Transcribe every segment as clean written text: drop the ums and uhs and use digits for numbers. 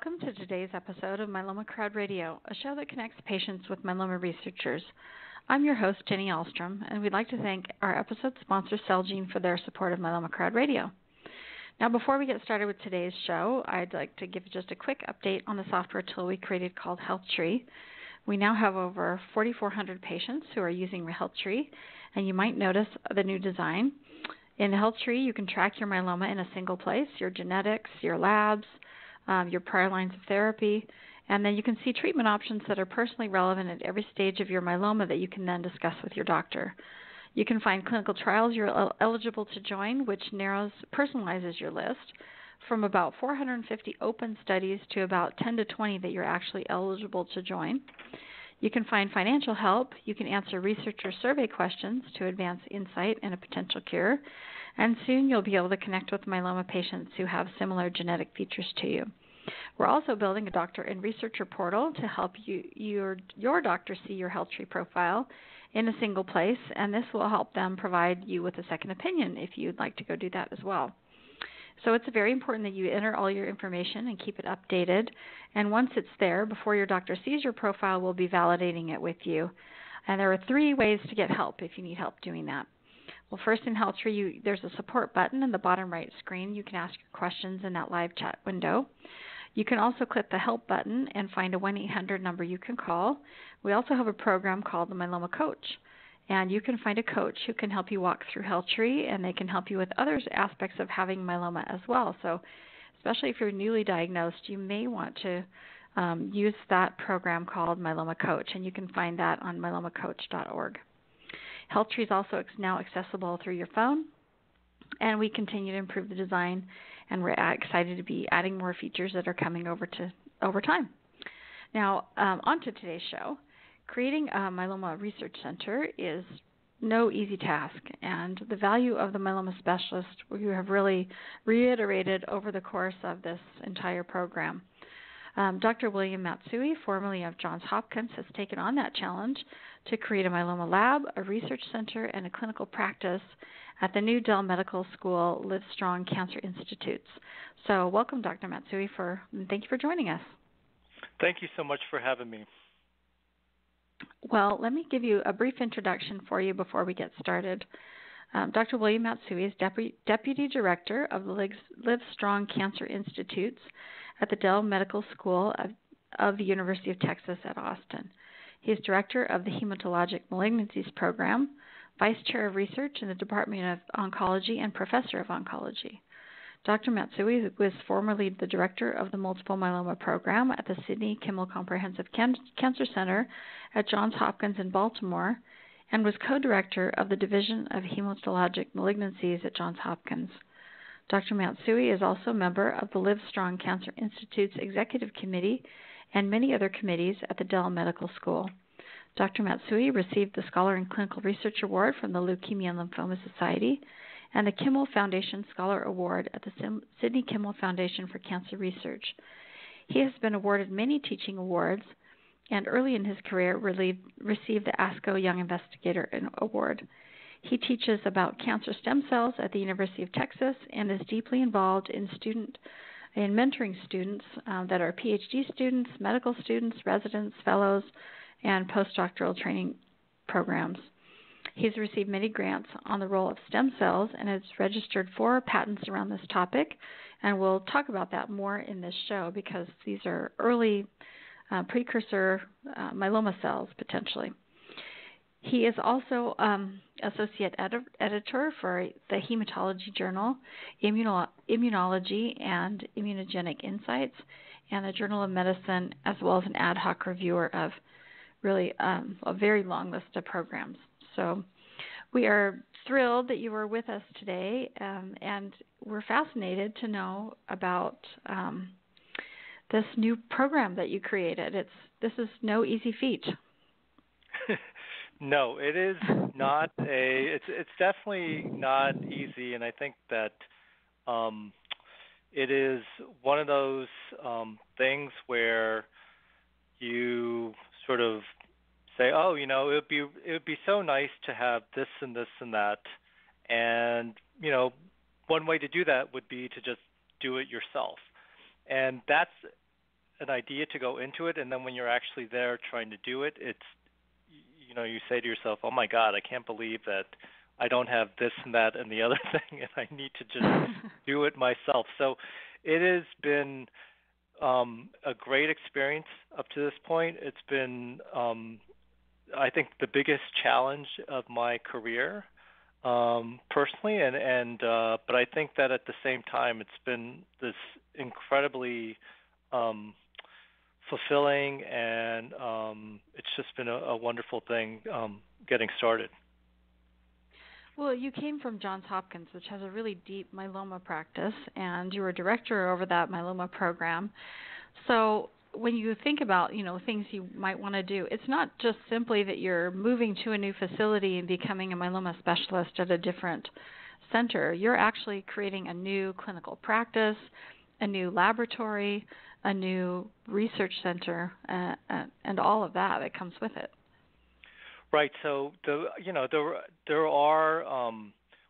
Welcome to today's episode of Myeloma Crowd Radio, a show that connects patients with myeloma researchers. I'm your host, Jenny Alstrom, and we'd like to thank our episode sponsor, Celgene, for their support of Myeloma Crowd Radio. Now, before we get started with today's show, I'd like to give just a quick update on the software tool we created called HealthTree. We now have over 4,400 patients who are using HealthTree, and you might notice the new design. In HealthTree, you can track your myeloma in a single place, your genetics, your labs, your prior lines of therapy, and then you can see treatment options that are personally relevant at every stage of your myeloma that you can then discuss with your doctor. You can find clinical trials you're eligible to join, which personalizes your list from about 450 open studies to about 10 to 20 that you're actually eligible to join. You can find financial help. You can answer researcher survey questions to advance insight and a potential cure. And soon you'll be able to connect with myeloma patients who have similar genetic features to you. We're also building a doctor and researcher portal to help your doctor see your HealthTree profile in a single place, and this will help them provide you with a second opinion if you'd like to go do that as well. So it's very important that you enter all your information and keep it updated. And once it's there, before your doctor sees your profile, we'll be validating it with you. And there are three ways to get help if you need help doing that. Well, first in HealthTree, there's a support button in the bottom right screen. You can ask your questions in that live chat window. You can also click the help button and find a 1-800 number you can call. We also have a program called the Myeloma Coach, and you can find a coach who can help you walk through HealthTree, and they can help you with other aspects of having myeloma as well. So especially if you're newly diagnosed, you may want to use that program called Myeloma Coach, and you can find that on myelomacoach.org. HealthTree is also now accessible through your phone, and we continue to improve the design, and we're excited to be adding more features that are coming over time. Now, on to today's show. Creating a myeloma research center is no easy task, and the value of the myeloma specialist we have really reiterated over the course of this entire program. Dr. William Matsui, formerly of Johns Hopkins, has taken on that challenge to create a myeloma lab, a research center, and a clinical practice at the new Dell Medical School LIVESTRONG Cancer Institutes. So welcome, Dr. Matsui, and thank you for joining us. Thank you so much for having me. Well, let me give you a brief introduction for you before we get started. Dr. William Matsui is Deputy Director of the LIVESTRONG Cancer Institutes at the Dell Medical School of the University of Texas at Austin. He is Director of the Hematologic Malignancies Program, Vice Chair of Research in the Department of Oncology, and Professor of Oncology. Dr. Matsui was formerly the director of the Multiple Myeloma Program at the Sydney Kimmel Comprehensive Cancer Center at Johns Hopkins in Baltimore, and was co-director of the Division of Hematologic Malignancies at Johns Hopkins. Dr. Matsui is also a member of the Livestrong Cancer Institute's Executive Committee and many other committees at the Dell Medical School. Dr. Matsui received the Scholar in Clinical Research Award from the Leukemia and Lymphoma Society and the Kimmel Foundation Scholar Award at the Sydney Kimmel Foundation for Cancer Research. He has been awarded many teaching awards, and early in his career received the ASCO Young Investigator Award. He teaches about cancer stem cells at the University of Texas and is deeply involved in mentoring students that are PhD students, medical students, residents, fellows, and postdoctoral training programs. He's received many grants on the role of stem cells and has registered 4 patents around this topic, and we'll talk about that more in this show because these are early precursor myeloma cells potentially. He is also associate editor for the hematology journal, Immunology and Immunogenic Insights, and the Journal of Medicine, as well as an ad hoc reviewer of really a very long list of programs. So we are thrilled that you were with us today, and we're fascinated to know about this new program that you created. This is no easy feat. No, it is not it's definitely not easy, and I think that it is one of those things where you sort of say, oh, you know, it would be so nice to have this and this and that, and you know, one way to do that would be to just do it yourself, and that's an idea to go into it, and then when you're actually there trying to do it, it's, you know, you say to yourself, oh my God, I can't believe that I don't have this and that and the other thing, and I need to just do it myself. So it has been a great experience up to this point. It's been, I think, the biggest challenge of my career personally, but I think that at the same time, it's been this incredibly fulfilling, and it's just been a wonderful thing getting started. Well, you came from Johns Hopkins, which has a really deep myeloma practice, and you were director over that myeloma program. So when you think about, you know, things you might want to do, it's not just simply that you're moving to a new facility and becoming a myeloma specialist at a different center. You're actually creating a new clinical practice, a new laboratory, a new research center, and all of that that comes with it. Right. So, there are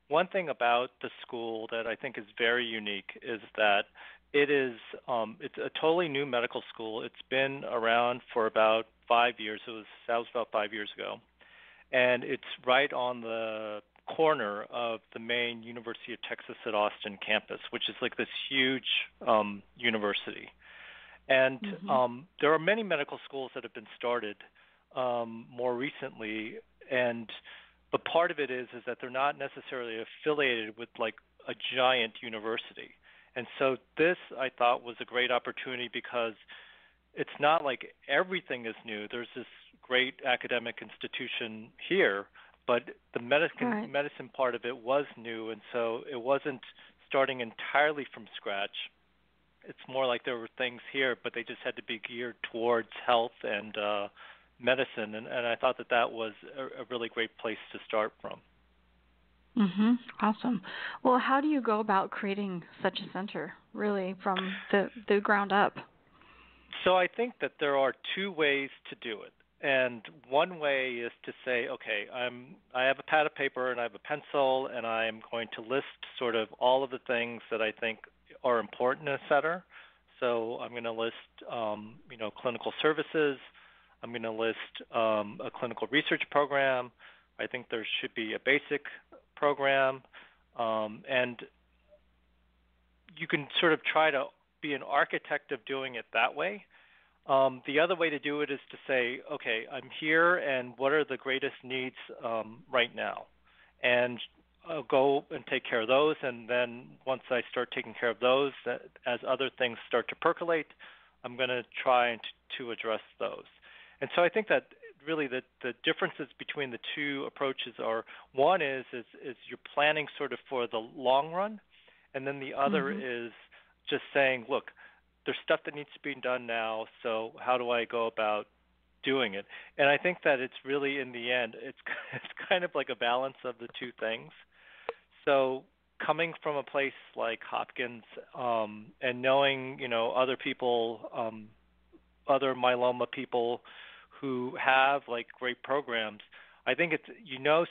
one thing about the school that I think is very unique is that it is it's a totally new medical school. It's been around for about 5 years. That was about 5 years ago. And it's right on the corner of the main University of Texas at Austin campus, which is like this huge university. And mm-hmm. There are many medical schools that have been started more recently, and but part of it is that they're not necessarily affiliated with like a giant university. And so this, I thought, was a great opportunity because it's not like everything is new. There's this great academic institution here, but the medicine part of it was new, and so it wasn't starting entirely from scratch. It's more like there were things here, but they just had to be geared towards health and medicine, and I thought that was a really great place to start from. Mm-hmm. Awesome. Well, how do you go about creating such a center, really, from the ground up? So I think that there are two ways to do it, and one way is to say, okay, I have a pad of paper and I have a pencil, and I am going to list sort of all of the things that I think are important in a center. So I'm going to list, clinical services. I'm going to list a clinical research program. I think there should be a basic program. And you can sort of try to be an architect of doing it that way. The other way to do it is to say, okay, I'm here, and what are the greatest needs right now? And I'll go and take care of those. And then once I start taking care of those, as other things start to percolate, I'm going to try to address those. And so I think that really the differences between the two approaches are, one is you're planning sort of for the long run, and then the other mm-hmm. is just saying, look, there's stuff that needs to be done now, so how do I go about doing it? And I think that it's really, in the end, it's kind of like a balance of the two things. So coming from a place like Hopkins and knowing, other people, other myeloma people who have like great programs, I think it's,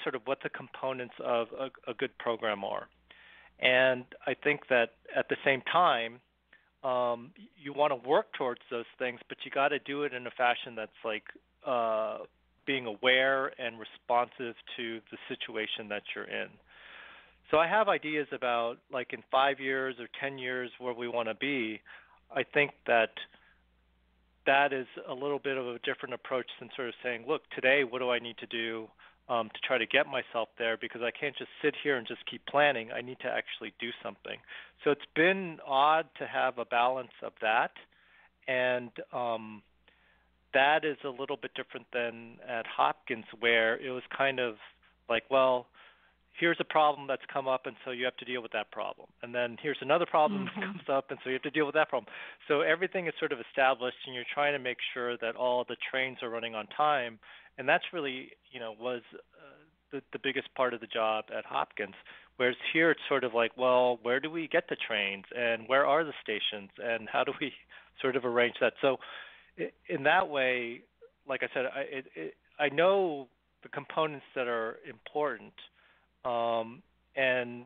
sort of what the components of a good program are. And I think that at the same time, you want to work towards those things, but you got to do it in a fashion that's like being aware and responsive to the situation that you're in. So I have ideas about like in 5 years or 10 years where we want to be. I think that is a little bit of a different approach than sort of saying, look, today, what do I need to do to try to get myself there? Because I can't just sit here and just keep planning. I need to actually do something. So it's been odd to have a balance of that. And that is a little bit different than at Hopkins, where it was kind of like, well, here's a problem that's come up, and so you have to deal with that problem. And then here's another problem mm-hmm. that comes up, and so you have to deal with that problem. So everything is sort of established, and you're trying to make sure that all the trains are running on time. And that's really, was the biggest part of the job at Hopkins. Whereas here it's sort of like, well, where do we get the trains, and where are the stations, and how do we sort of arrange that? So in that way, like I said, I know the components that are important, and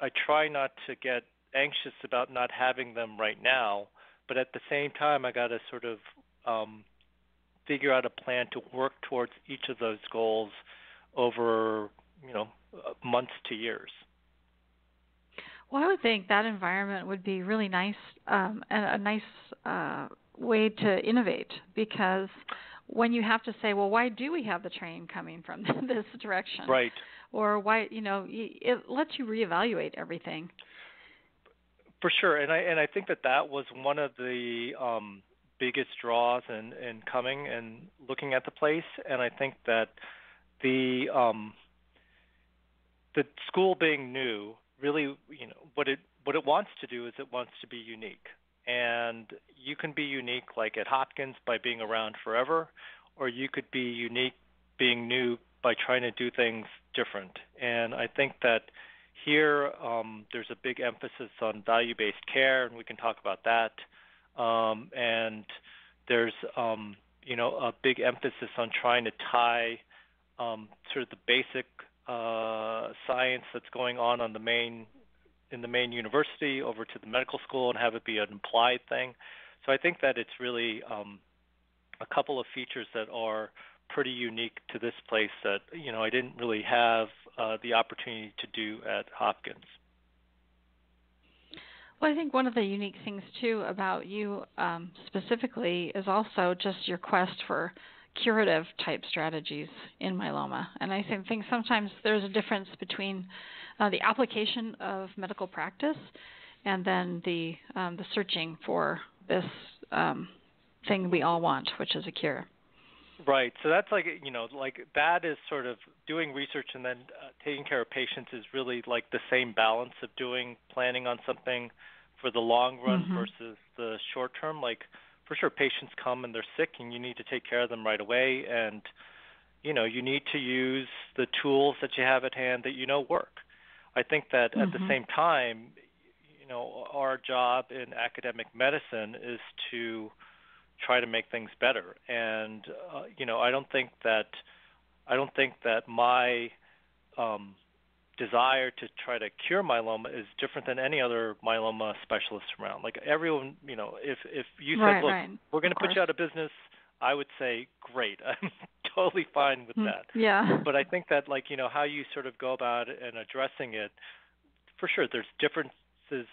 I try not to get anxious about not having them right now, but at the same time, I got to sort of figure out a plan to work towards each of those goals over, you know, months to years. Well, I would think that environment would be really nice and a nice way to innovate, because when you have to say, well, why do we have the train coming from this direction? Right. Or why, you know, it lets you reevaluate everything. For sure, and I think that was one of the biggest draws in coming and looking at the place, and I think that the school being new really, you know, what it wants to do is it wants to be unique, and you can be unique like at Hopkins by being around forever, or you could be unique being new by trying to do things different, and I think that. Here, there's a big emphasis on value-based care, and we can talk about that. And there's, you know, a big emphasis on trying to tie sort of the basic science that's going on in the main university over to the medical school and have it be an implied thing. So I think that it's really a couple of features that are pretty unique to this place that, you know, I didn't really have the opportunity to do at Hopkins. Well, I think one of the unique things, too, about you specifically is also just your quest for curative-type strategies in myeloma. And I think sometimes there's a difference between the application of medical practice and then the searching for this thing we all want, which is a cure. Right. So that's like, you know, like that is sort of doing research and then taking care of patients is really like the same balance of planning on something for the long run mm-hmm. versus the short term. Like for sure, patients come and they're sick and you need to take care of them right away. And, you know, you need to use the tools that you have at hand that, you know, work. I think that mm-hmm. at the same time, you know, our job in academic medicine is to try to make things better, and you know, I don't think that my desire to try to cure myeloma is different than any other myeloma specialist around. Like everyone, you know, if you said, right, look, right. we're going to put you out of business, I would say, great, I'm totally fine with that. Yeah. But I think that, like, you know, how you sort of go about it and addressing it, for sure, there's different.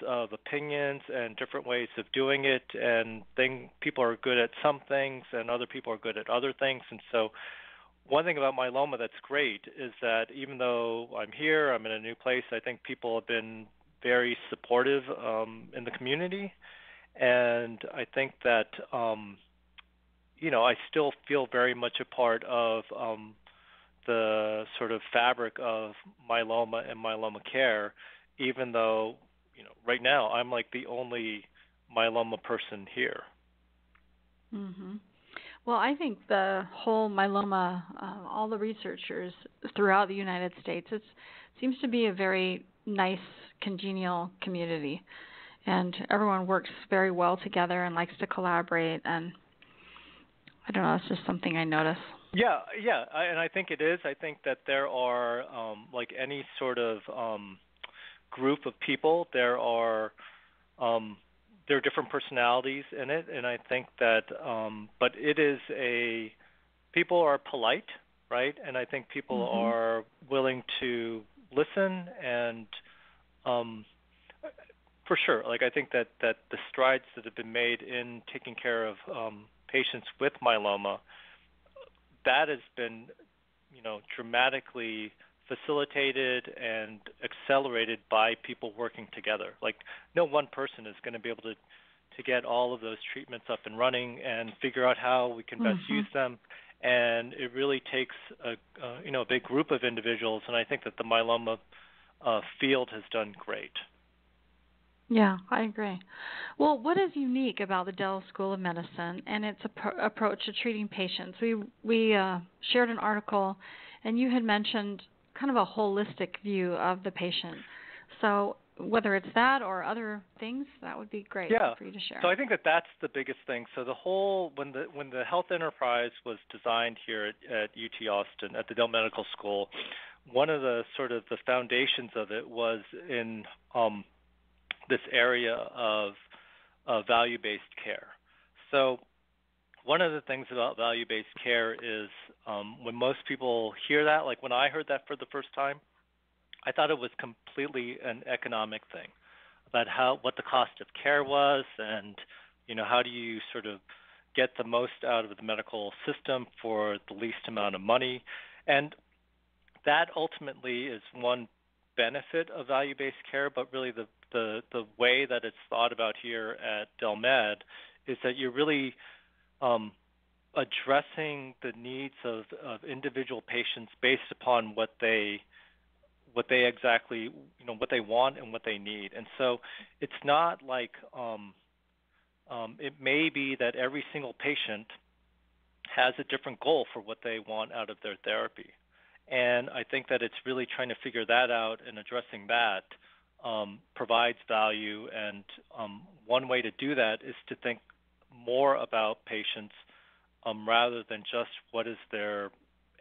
Of opinions and different ways of doing it, and people are good at some things and other people are good at other things. And so one thing about myeloma that's great is that even though I'm here, I'm in a new place, I think people have been very supportive in the community, and I think that you know, I still feel very much a part of the sort of fabric of myeloma and myeloma care, even though, you know, right now I'm like the only myeloma person here. Mm-hmm. Well, I think the whole myeloma, all the researchers throughout the United States, it seems to be a very nice, congenial community, and everyone works very well together and likes to collaborate. And I don't know, it's just something I notice. Yeah, yeah, and I think it is. I think that there are like any sort of group of people, there are different personalities in it, and I think that but it is people are polite, right? And I think people mm-hmm. are willing to listen, and for sure, like I think that the strides that have been made in taking care of patients with myeloma, that has been, you know, dramatically facilitated and accelerated by people working together. Like no one person is going to be able to get all of those treatments up and running and figure out how we can best mm-hmm. use them, and it really takes a you know, a big group of individuals, and I think that the myeloma field has done great. Yeah, I agree. Well, what is unique about the Dell School of Medicine and its approach to treating patients? We shared an article, and you had mentioned kind of a holistic view of the patient. So whether it's that or other things, that would be great yeah. for you to share. So I think that that's the biggest thing. So the whole, when the health enterprise was designed here at UT Austin, at the Dell Medical School, one of the sort of the foundations of it was in this area of value-based care. So one of the things about value-based care is when most people hear that, like when I heard that for the first time, I thought it was completely an economic thing about what the cost of care was and, you know, how do you sort of get the most out of the medical system for the least amount of money. And that ultimately is one benefit of value-based care, but really the way that it's thought about here at Del Med is that you're really addressing the needs of individual patients based upon what they exactly, you know, what they want and what they need. And so it's not like it may be that every single patient has a different goal for what they want out of their therapy. And I think that it's really trying to figure that out and addressing that provides value. And one way to do that is to think more about patients rather than just what is their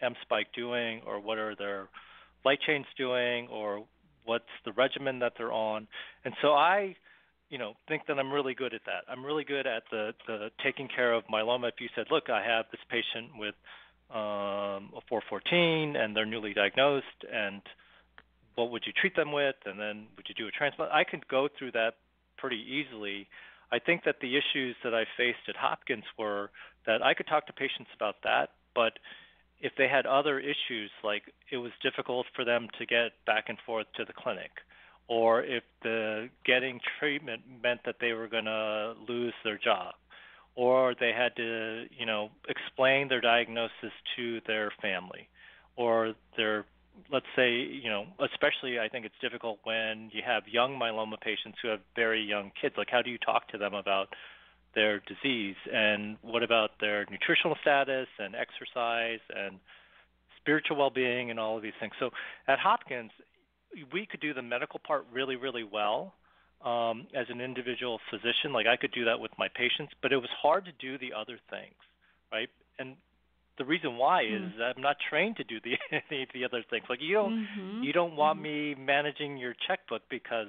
M-spike doing or what are their light chains doing or what's the regimen that they're on. And so I think that I'm really good at that. I'm really good at the taking care of myeloma. If you said, look, I have this patient with a 414 and they're newly diagnosed, and what would you treat them with? And then would you do a transplant? I could go through that pretty easily. I think that the issues that I faced at Hopkins were that I could talk to patients about that, but if they had other issues, like it was difficult for them to get back and forth to the clinic, or if the getting treatment meant that they were going to lose their job, or they had to, you know, explain their diagnosis to their family, or their, let's say, you know, especially I think it's difficult when you have young myeloma patients who have very young kids. Like, how do you talk to them about their disease, and what about their nutritional status and exercise and spiritual well-being and all of these things? So at Hopkins, we could do the medical part really, really well as an individual physician. Like, I could do that with my patients, but it was hard to do the other things, right? And the reason why is I'm not trained to do the other things. Like, you don't want me managing your checkbook because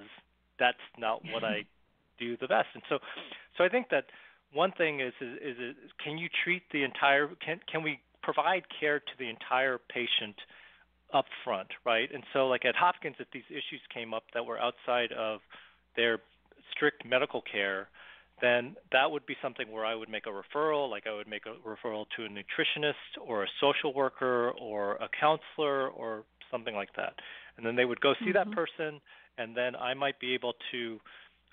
that's not what I do the best. And so I think that one thing is can you treat the entire – can we provide care to the entire patient up front, right? And so, like at Hopkins, if these issues came up that were outside of their strict medical care, then that would be something where I would make a referral. Like, I would make a referral to a nutritionist or a social worker or a counselor or something like that. And then they would go see that person, and then I might be able to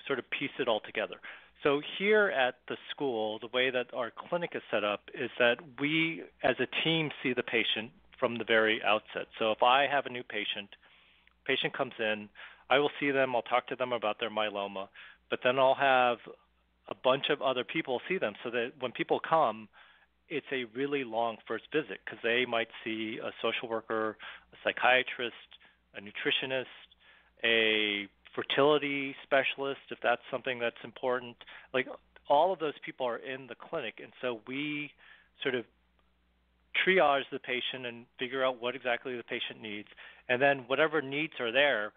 sort of piece it all together. So here at the school, the way that our clinic is set up is that we as a team see the patient from the very outset. So if I have a new patient comes in, I will see them, I'll talk to them about their myeloma, but then I'll have a bunch of other people see them so that when people come, it's a really long first visit because they might see a social worker, a psychiatrist, a nutritionist, a fertility specialist, if that's something that's important. Like, all of those people are in the clinic, and so we sort of triage the patient and figure out what exactly the patient needs, and then whatever needs are there,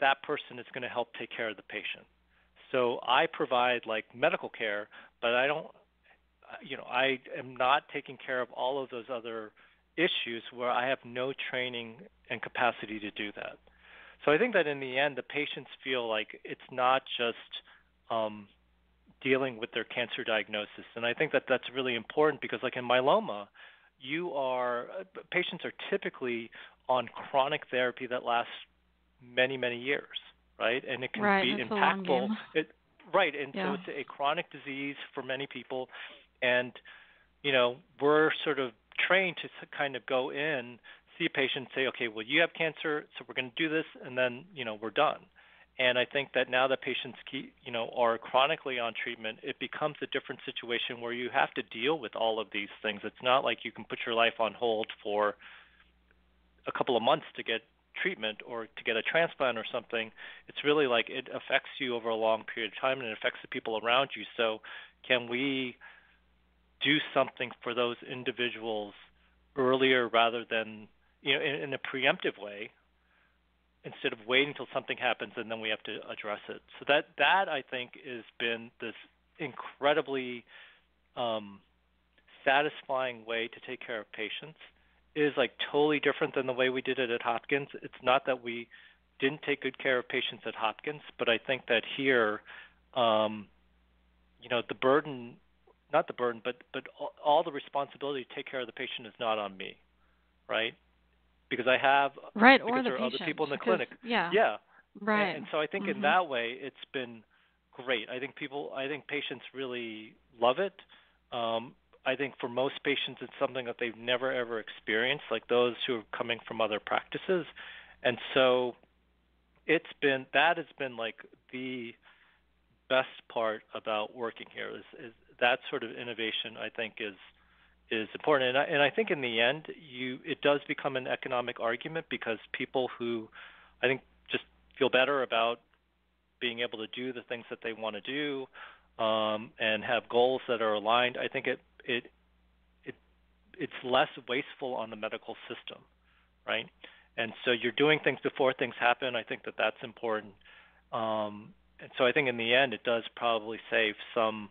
that person is going to help take care of the patient. So I provide like medical care, but I am not taking care of all of those other issues where I have no training and capacity to do that. So I think that in the end, the patients feel like it's not just dealing with their cancer diagnosis. And I think that that's really important because, like in myeloma, patients are typically on chronic therapy that lasts many, many years, right? And it can be impactful. So it's a chronic disease for many people. And, you know, we're sort of trained to kind of go in, see a patient, say, okay, well, you have cancer, so we're going to do this, and then, you know, we're done. And I think that now that patients are chronically on treatment, it becomes a different situation where you have to deal with all of these things. It's not like you can put your life on hold for a couple of months to get treatment or to get a transplant or something. It's really like it affects you over a long period of time, and it affects the people around you. So can we do something for those individuals earlier rather than, you know, in a preemptive way, instead of waiting until something happens and then we have to address it? So that I think has been this incredibly satisfying way to take care of patients. It is like totally different than the way we did it at Hopkins. It's not that we didn't take good care of patients at Hopkins, but I think that here, you know, the burden, not the burden, but all the responsibility to take care of the patient is not on me, right? Because I have, right, because or the there patient, are other people in the clinic. Yeah. Yeah. Right. And so I think in that way, it's been great. I think patients really love it. I think for most patients, it's something that they've never, ever experienced, like those who are coming from other practices. And so it's been, that has been like the best part about working here is that sort of innovation, I think, is important. And I think in the end, it does become an economic argument, because people who I think just feel better about being able to do the things that they want to do, and have goals that are aligned, I think it's less wasteful on the medical system, right? And so you're doing things before things happen. I think that that's important. And so I think in the end, it does probably save some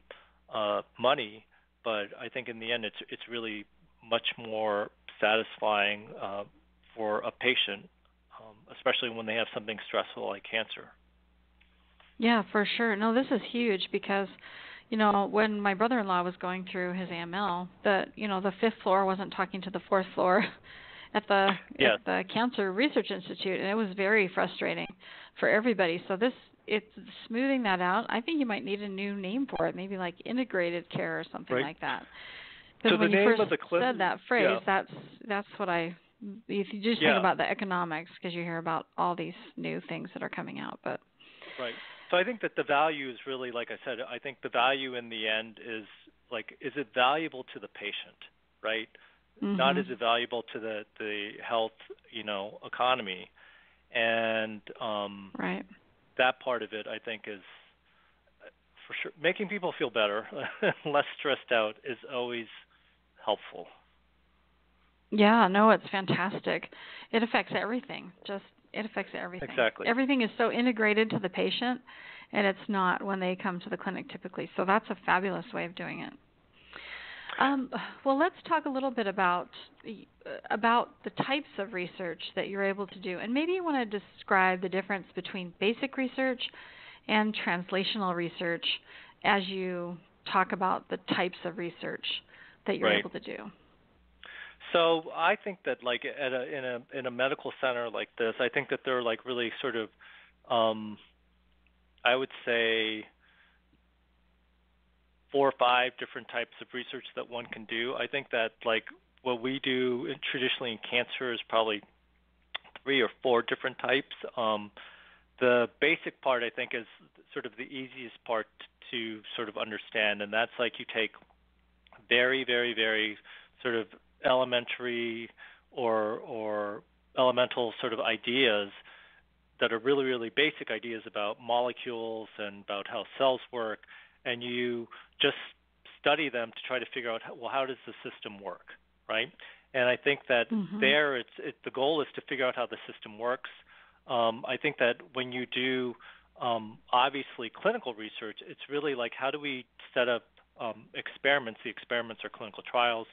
money, but I think in the end, it's really much more satisfying for a patient, especially when they have something stressful like cancer. Yeah, for sure. No, this is huge, because, you know, when my brother-in-law was going through his AML, the fifth floor wasn't talking to the fourth floor at the Cancer Research Institute, and it was very frustrating for everybody. So it's smoothing that out. I think you might need a new name for it, maybe like integrated care or something right. like that. Because so when you first said that phrase, yeah. that's what I. If you just think about the economics, because you hear about all these new things that are coming out, but right. So I think that the value is really, like I said, I think the value in the end is like, is it valuable to the patient, right? Mm-hmm. Not is it valuable to the health, economy, and right. that part of it, I think, is for sure making people feel better, less stressed out is always helpful. Yeah, no, it's fantastic. It affects everything. It affects everything. Exactly. Everything is so integrated to the patient, and it's not when they come to the clinic typically. So that's a fabulous way of doing it. Well, let's talk a little bit about the types of research that you're able to do. And maybe you want to describe the difference between basic research and translational research as you talk about the types of research that you're right. able to do. So I think that like in a medical center like this, I think that there are like really sort of, I would say, 4 or 5 different types of research that one can do. I think that like what we do traditionally in cancer is probably 3 or 4 different types. The basic part, I think, is sort of the easiest part to sort of understand, and that's like you take very, very, very sort of elementary or elemental sort of ideas that are really, really basic ideas about molecules and about how cells work, and you just study them to try to figure out, how does the system work, right? And I think that there the goal is to figure out how the system works. I think that when you do, obviously, clinical research, it's really like how do we set up experiments? The experiments are clinical trials.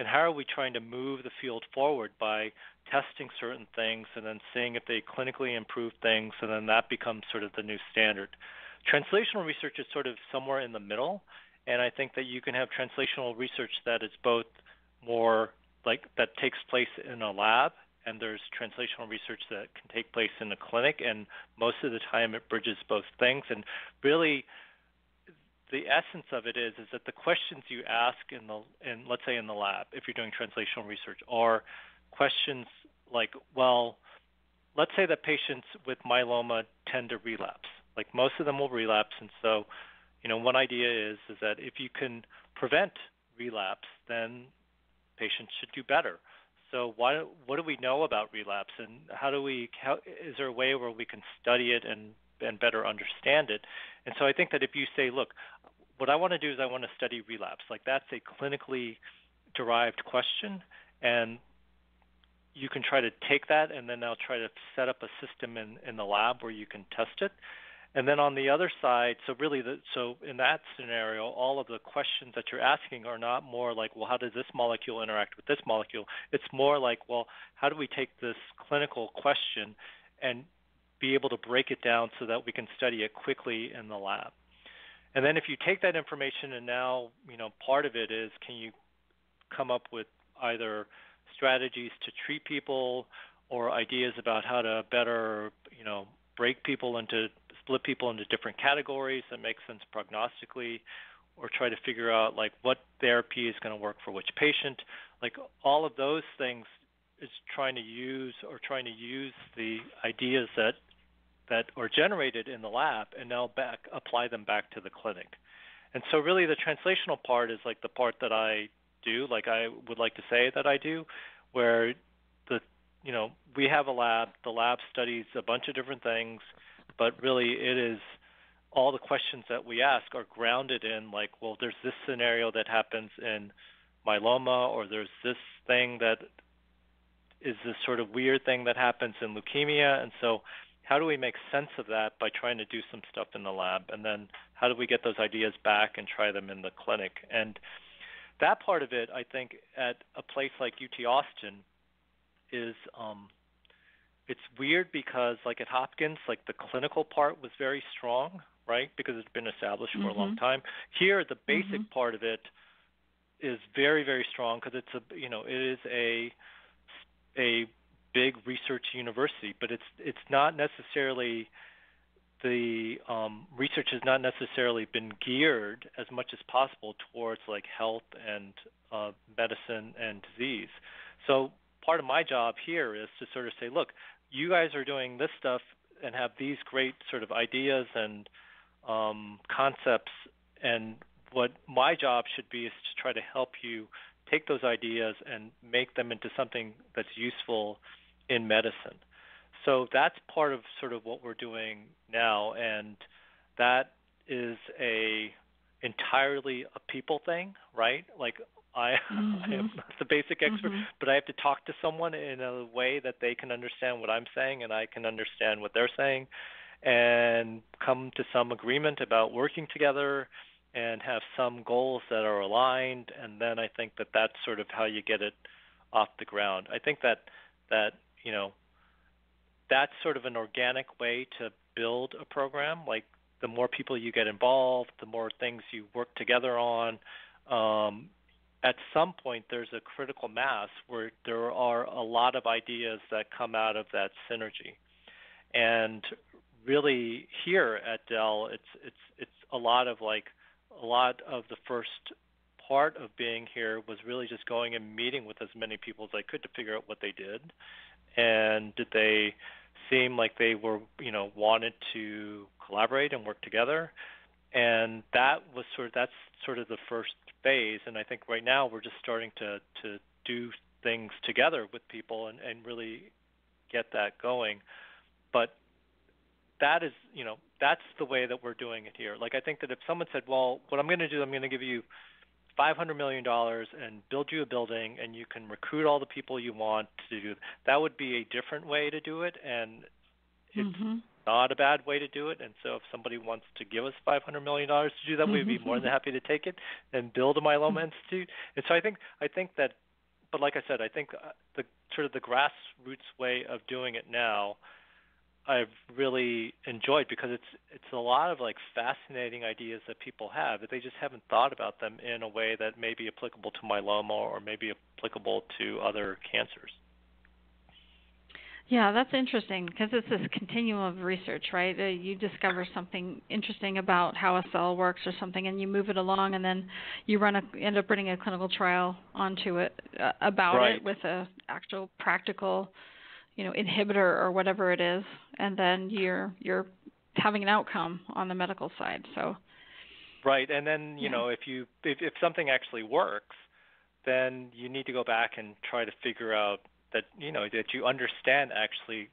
And how are we trying to move the field forward by testing certain things and then seeing if they clinically improve things, and then that becomes sort of the new standard. Translational research is sort of somewhere in the middle, and I think that you can have translational research that is both more like that takes place in a lab, and there's translational research that can take place in a clinic, and most of the time it bridges both things. And really the essence of it is that the questions you ask in let's say in the lab, if you're doing translational research, are questions like, well, let's say that patients with myeloma tend to relapse. Like most of them will relapse, and so, one idea is that if you can prevent relapse, then patients should do better. So what do we know about relapse, and is there a way where we can study it and better understand it? And so I think that if you say, look, what I want to do is I want to study relapse, like that's a clinically derived question, and you can try to take that and then now try to set up a system in the lab where you can test it. And then on the other side, so in that scenario, all of the questions that you're asking are not more like, well, how does this molecule interact with this molecule? It's more like, well, how do we take this clinical question and be able to break it down so that we can study it quickly in the lab? And then if you take that information and now, part of it is, can you come up with either strategies to treat people or ideas about how to better, split people into different categories that make sense prognostically, or try to figure out like what therapy is going to work for which patient. Like all of those things is trying to use the ideas that are generated in the lab and now apply them back to the clinic. And so really the translational part is like the part that I do, like I would like to say that I do, where we have a lab, the lab studies a bunch of different things, but really it is all the questions that we ask are grounded in like, well, there's this scenario that happens in myeloma, or there's this thing that is this sort of weird thing that happens in leukemia. And so how do we make sense of that by trying to do some stuff in the lab? And then how do we get those ideas back and try them in the clinic? And that part of it, I think, at a place like UT Austin is it's weird because, like at Hopkins, like the clinical part was very strong, right? Because it's been established for a long time. Here, the basic part of it is very, very strong because it's a it is a big research university, but it's not necessarily the research has not necessarily been geared as much as possible towards like health and medicine and disease. So part of my job here is to sort of say, look, you guys are doing this stuff and have these great sort of ideas and concepts, and what my job should be is to try to help you take those ideas and make them into something that's useful in medicine. So that's part of sort of what we're doing now, and that is entirely a people thing, right? Like I am not the basic expert, but I have to talk to someone in a way that they can understand what I'm saying and I can understand what they're saying and come to some agreement about working together and have some goals that are aligned. And then I think that that's sort of how you get it off the ground. I think that that's sort of an organic way to build a program. Like the more people you get involved, the more things you work together on, at some point, there's a critical mass where there are a lot of ideas that come out of that synergy. And really here at Dell, it's a lot of the first part of being here was really just going and meeting with as many people as I could to figure out what they did. And did they seem like they were, wanted to collaborate and work together? And that's sort of the first phase, and I think right now we're just starting to do things together with people and really get that going. But that is, that's the way that we're doing it here. Like I think that if someone said, well, what I'm going to do, I'm going to give you $500 million and build you a building and you can recruit all the people you want to do, that would be a different way to do it, and it's not a bad way to do it. And so if somebody wants to give us $500 million to do that, we'd be more than happy to take it and build a myeloma institute. And so I think that, but like I said, I think the sort of the grassroots way of doing it now, I've really enjoyed because it's a lot of like fascinating ideas that people have, but they just haven't thought about them in a way that may be applicable to myeloma or may be applicable to other cancers. Yeah, that's interesting because it's this continuum of research, right? You discover something interesting about how a cell works or something, and you move it along, and then you end up running a clinical trial onto it it with a actual practical, inhibitor or whatever it is, and then you're having an outcome on the medical side. So, right, and then if something actually works, then you need to go back and try to figure out that you understand actually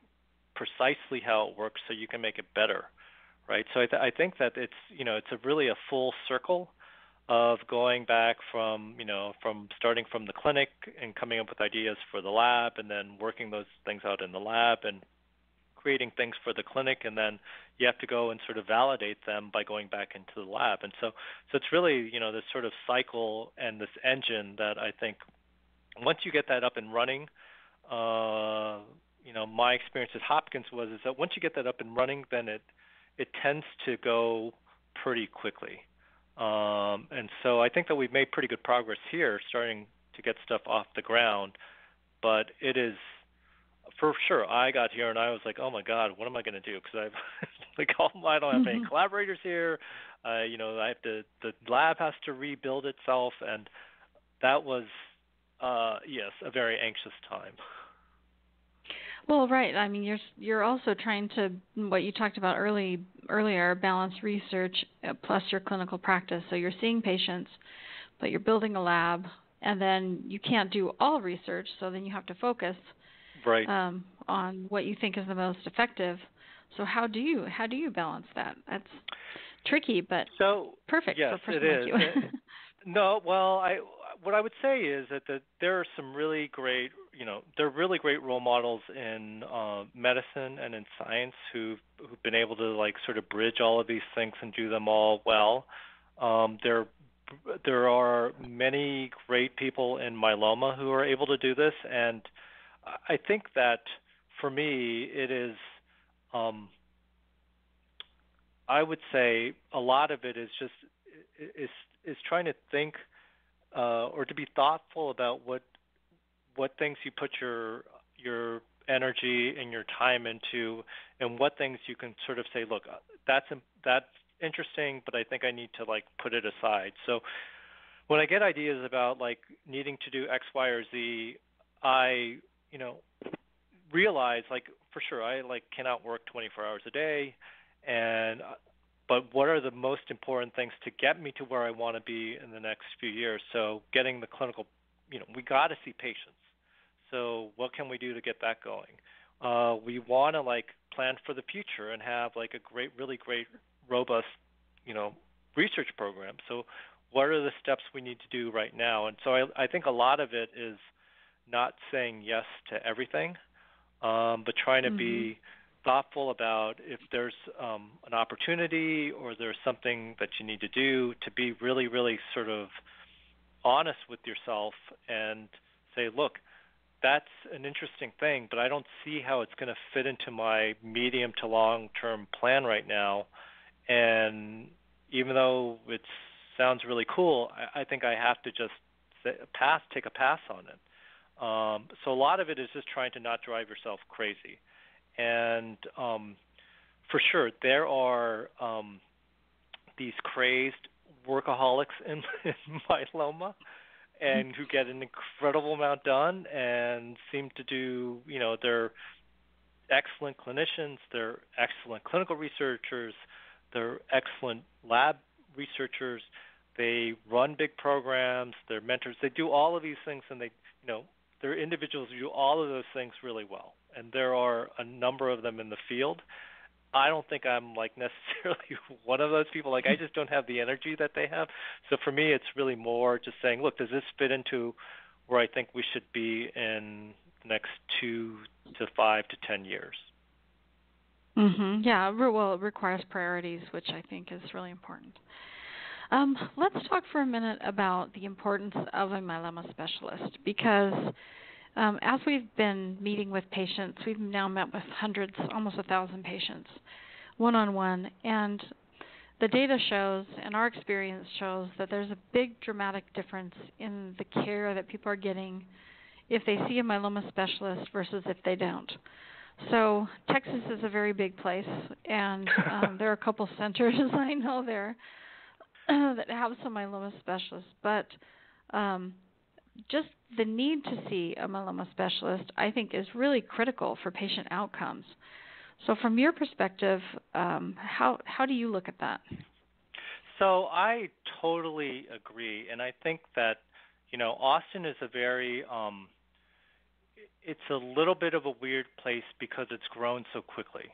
precisely how it works so you can make it better, right? So I think that it's really a full circle of going back from starting from the clinic and coming up with ideas for the lab and then working those things out in the lab and creating things for the clinic, and then you have to go and sort of validate them by going back into the lab. And so it's really, you know, this sort of cycle and this engine that I think once you get that up and running, you know, my experience at Hopkins is that once you get that up and running, then it tends to go pretty quickly. And so I think that we've made pretty good progress here, starting to get stuff off the ground. But it is, for sure, I got here and I was like, oh my God, what am I going to do? Because I don't have any collaborators here. You know, I have to, the lab has to rebuild itself. And that was, yes, a very anxious time. Well, right. I mean, you're also trying to, what you talked about earlier, balance research plus your clinical practice. So you're seeing patients, but you're building a lab, and then you can't do all research, so then you have to focus on what you think is the most effective. So how do you balance that? That's tricky, but perfect for a person like you. What I would say is that there are some really great, you know, there are really great role models in medicine and in science who've been able to like sort of bridge all of these things and do them all well. There are many great people in myeloma who are able to do this, and I think that for me it is, I would say a lot of it is just is trying to think. Or to be thoughtful about what things you put your energy and your time into, and what things you can sort of say, look, that's interesting, but I think I need to like put it aside. So when I get ideas about like needing to do X, Y, or Z, I realize like for sure I like cannot work 24 hours a day, but what are the most important things to get me to where I want to be in the next few years? So getting the clinical, we got to see patients. So what can we do to get that going? We want to like plan for the future and have like a really great, robust, research program. So what are the steps we need to do right now? And so I think a lot of it is not saying yes to everything, but trying to be thoughtful about if there's an opportunity or there's something that you need to do, to be really, really sort of honest with yourself and say, look, that's an interesting thing, but I don't see how it's going to fit into my medium to long-term plan right now. And even though it sounds really cool, I think I have to just take a pass on it. So a lot of it is just trying to not drive yourself crazy. And for sure, there are these crazed workaholics in myeloma, and who get an incredible amount done and seem to do, they're excellent clinicians, they're excellent clinical researchers, they're excellent lab researchers. They run big programs. They're mentors. They do all of these things, and they, they're individuals who do all of those things really well. And there are a number of them in the field. I don't think I'm like necessarily one of those people. Like I just don't have the energy that they have. So for me, it's really more just saying, look, does this fit into where I think we should be in the next 2 to 5 to 10 years? Mm-hmm. Yeah, well, it requires priorities, which I think is really important. Let's talk for a minute about the importance of a myeloma specialist, because as we've been meeting with patients, we've now met with hundreds, almost 1,000 patients, one-on-one, and the data shows, and our experience shows, that there's a big dramatic difference in the care that people are getting if they see a myeloma specialist versus if they don't. So Texas is a very big place, and there are a couple centers I know there that have some myeloma specialists, but just the need to see a myeloma specialist, I think, is really critical for patient outcomes. So from your perspective, how do you look at that? So I totally agree, and I think that, Austin is a very it's a little bit of a weird place because it's grown so quickly.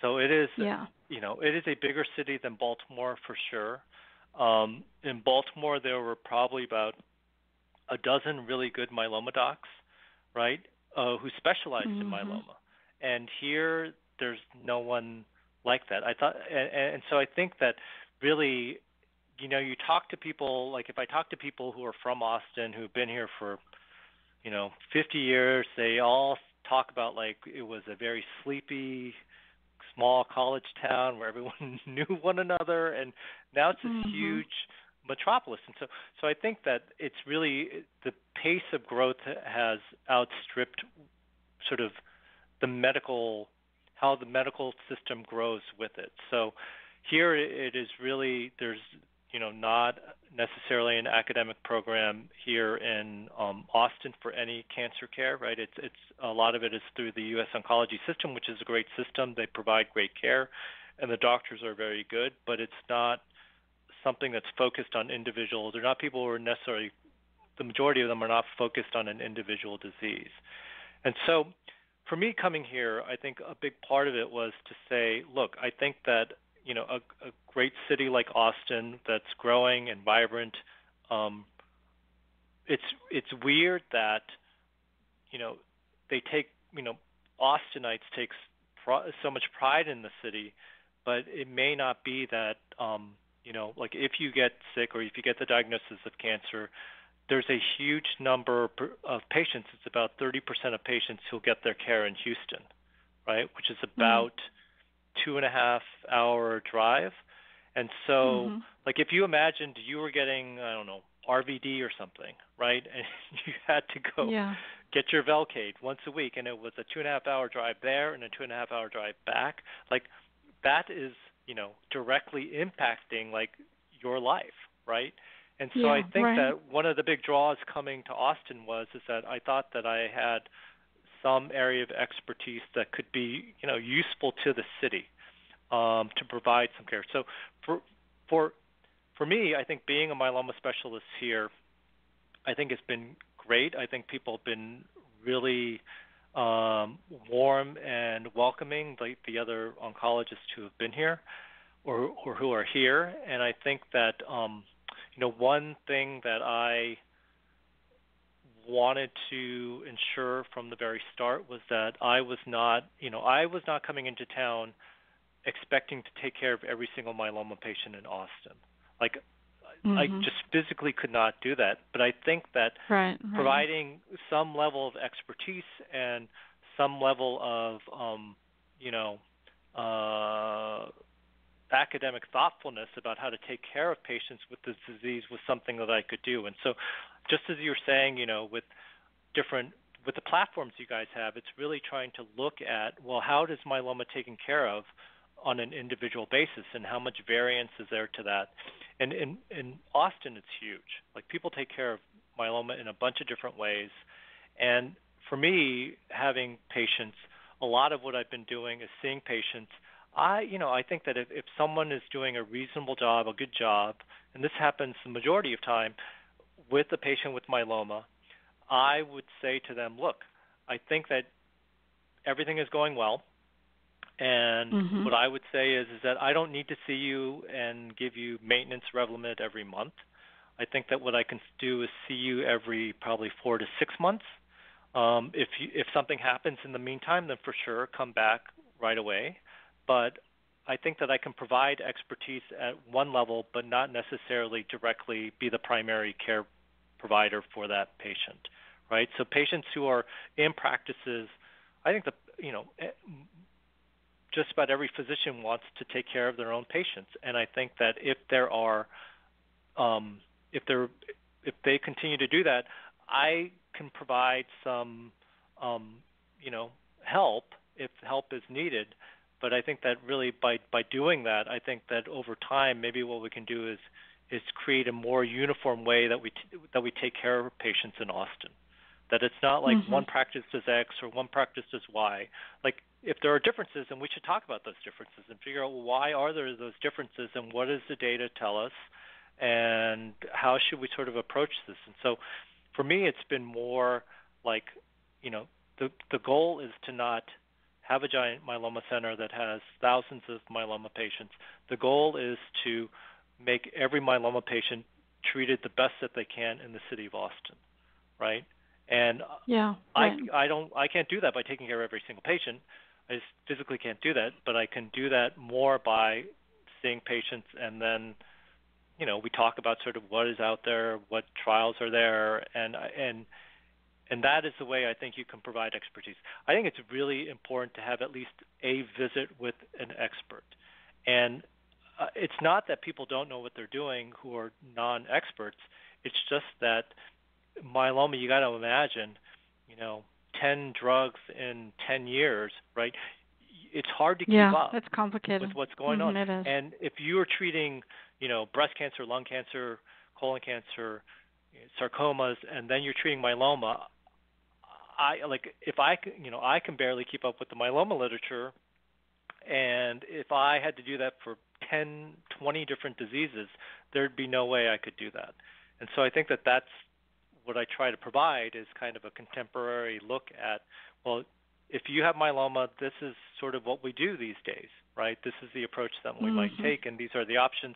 So it is, it is a bigger city than Baltimore for sure. In Baltimore, there were probably about a dozen really good myeloma docs, right, who specialized in myeloma. And here there's no one like that. I thought, and so I think that really, you know, you talk to people, like if I talk to people who are from Austin, who've been here for, you know, 50 years, they all talk about like it was a very sleepy, small college town where everyone knew one another, and now it's a huge metropolis. And so I think that it's really the pace of growth has outstripped sort of the medical, how the medical system grows with it. So here it is really, there's, you know, not necessarily an academic program here in Austin for any cancer care, right? It's a lot of it is through the U.S. Oncology System, which is a great system. They provide great care, and the doctors are very good, but it's not something that's focused on individuals. They're not people who are necessarily, the majority of them are not focused on an individual disease. And so for me coming here, I think a big part of it was to say, look, I think that, you know, a great city like Austin that's growing and vibrant, it's weird that, you know, they take, you know, Austinites take so much pride in the city, but it may not be that, you know, like if you get sick or if you get the diagnosis of cancer, there's a huge number of patients. It's about 30% of patients who'll get their care in Houston, right, which is about 2.5-hour drive. And so, like, if you imagined you were getting, I don't know, RVD or something, right, and you had to go get your Velcade once a week, and it was a 2.5-hour drive there and a 2.5-hour drive back, like that is, you know, directly impacting, like, your life, right? And so I think that one of the big draws coming to Austin was is that I thought that I had some area of expertise that could be, you know, useful to the city to provide some care. So for me, I think being a myeloma specialist here, I think it's been great. I think people have been really warm and welcoming, like the other oncologists who have been here or who are here. And I think that, you know, one thing that I wanted to ensure from the very start was that I was not, you know, I was not coming into town expecting to take care of every single myeloma patient in Austin. Like, I just physically could not do that. But I think that providing some level of expertise and some level of, you know, academic thoughtfulness about how to take care of patients with this disease was something that I could do. And so just as you were saying, you know, with the platforms you guys have, it's really trying to look at, well, how does myeloma taken care of on an individual basis, and how much variance is there to that? And in Austin, it's huge. Like, people take care of myeloma in a bunch of different ways. And for me, having patients, a lot of what I've been doing is seeing patients. You know, I think that if someone is doing a reasonable job, a good job, and this happens the majority of time with a patient with myeloma, I would say to them, look, I think that everything is going well, and what I would say is that I don't need to see you and give you maintenance Revlimid every month. I think that what I can do is see you every probably 4 to 6 months. If something happens in the meantime, then for sure come back right away. But I think that I can provide expertise at one level, but not necessarily directly be the primary care provider for that patient, right? So patients who are in practices, I think you know, just about every physician wants to take care of their own patients, and I think that if there are, if they continue to do that, I can provide some, you know, help if help is needed. But I think that really by doing that, I think that over time, maybe what we can do is create a more uniform way that we take care of patients in Austin. That it's not like one practice does X or one practice does Y. Like, if there are differences, and we should talk about those differences and figure out why are there those differences and what does the data tell us and how should we sort of approach this. And so for me, it's been more like, you know, the goal is to not – have a giant myeloma center that has thousands of myeloma patients. The goal is to make every myeloma patient treated the best that they can in the city of Austin, right? And I can't do that by taking care of every single patient, I just physically can't do that, but I can do that more by seeing patients, and then, you know, we talk about sort of what is out there, what trials are there, and that is the way I think you can provide expertise. I think it's really important to have at least a visit with an expert. And it's not that people don't know what they're doing who are non-experts. It's just that myeloma, you got to imagine, you know, 10 drugs in 10 years, right? It's hard to keep up. Yeah, it's complicated. With what's going on. It is. And if you are treating, you know, breast cancer, lung cancer, colon cancer, sarcomas, and then you're treating myeloma, I can barely keep up with the myeloma literature. And if I had to do that for 10, 20 different diseases, there'd be no way I could do that. And so I think that that's what I try to provide, is kind of a contemporary look at, well, if you have myeloma, this is sort of what we do these days, right? This is the approach that we might take, and these are the options,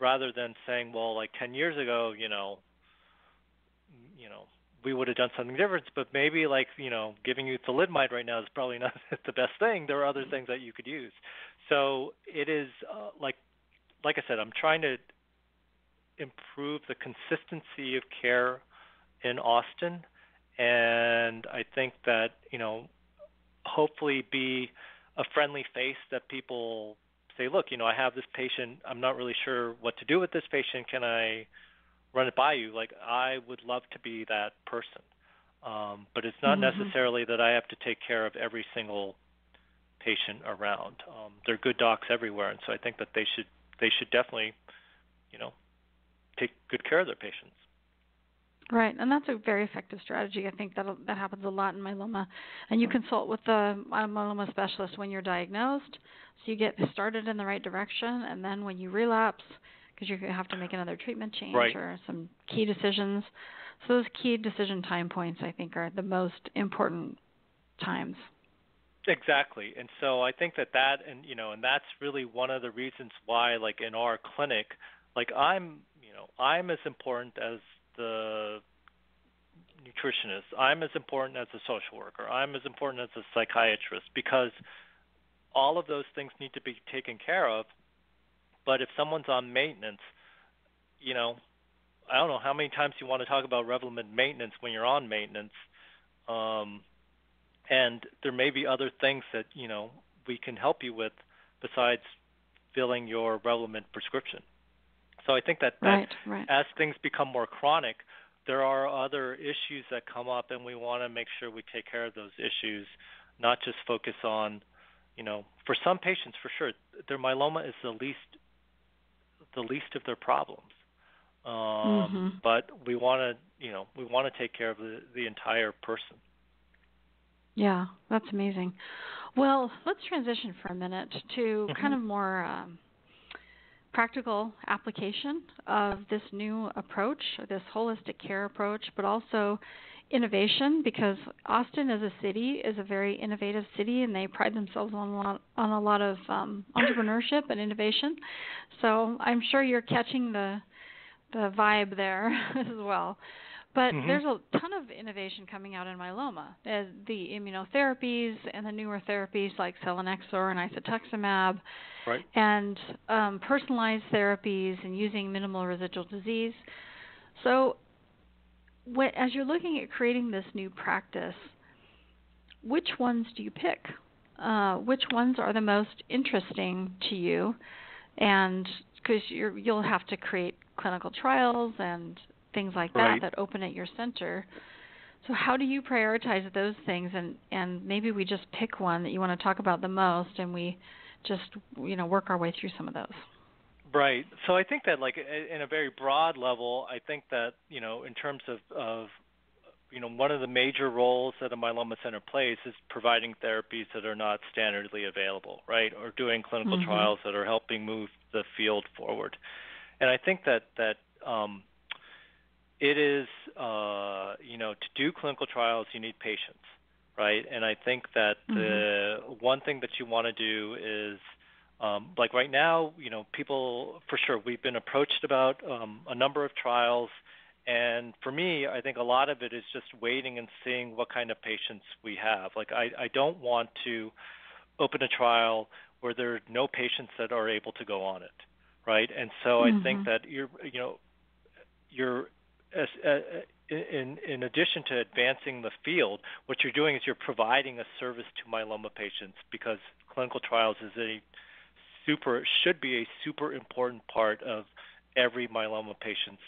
rather than saying, well, like 10 years ago, you know, we would have done something different, but maybe like, you know, giving you thalidomide right now is probably not the best thing. There are other things that you could use. So it is, like I said, I'm trying to improve the consistency of care in Austin, and I think that, you know, hopefully be a friendly face that people say, look, you know, I have this patient, I'm not really sure what to do with this patient, can I run it by you? Like, I would love to be that person. But it's not necessarily that I have to take care of every single patient around. There are good docs everywhere, and so I think that they should definitely, you know, take good care of their patients. Right, and that's a very effective strategy. I think that happens a lot in myeloma. And you consult with the myeloma specialist when you're diagnosed, so you get started in the right direction, and then when you relapse, because you have to make another treatment change or some key decisions. So those key decision time points, I think, are the most important times. Exactly. And so I think that and, you know, and that's really one of the reasons why, like, in our clinic, like, I'm as important as the nutritionist, I'm as important as a social worker, I'm as important as a psychiatrist, because all of those things need to be taken care of. But if someone's on maintenance, you know, I don't know how many times you want to talk about Revlimid maintenance when you're on maintenance, and there may be other things that, you know, we can help you with besides filling your Revlimid prescription. So I think that as things become more chronic, there are other issues that come up, and we want to make sure we take care of those issues, not just focus on, you know, for some patients, for sure, their myeloma is the least of their problems. But we want to, you know, take care of the entire person. Yeah, that's amazing. Well, let's transition for a minute to kind of more practical application of this new approach, this holistic care approach, but also innovation, because Austin as a city is a very innovative city, and they pride themselves on a lot of entrepreneurship and innovation. So I'm sure you're catching the vibe there as well. But there's a ton of innovation coming out in myeloma, as the immunotherapies and the newer therapies like selenexor and isatuximab, and personalized therapies and using minimal residual disease. So as you're looking at creating this new practice, which ones do you pick? Which ones are the most interesting to you? And because you'll have to create clinical trials and things like that that open at your center. So how do you prioritize those things? And maybe we just pick one that you want to talk about the most, and we just, you know, work our way through some of those. Right. So I think that, like, in a very broad level, I think that, you know, in terms of you know, one of the major roles that a myeloma center plays is providing therapies that are not standardly available, right, or doing clinical trials that are helping move the field forward. And I think that it is, you know, to do clinical trials, you need patients, right? And I think that the one thing that you want to do is, like right now, you know, people, for sure, we've been approached about a number of trials. And for me, I think a lot of it is just waiting and seeing what kind of patients we have. Like, I don't want to open a trial where there are no patients that are able to go on it, right? And so I think that in addition to advancing the field, what you're doing is you're providing a service to myeloma patients, because clinical trials is should be a super important part of every myeloma patient's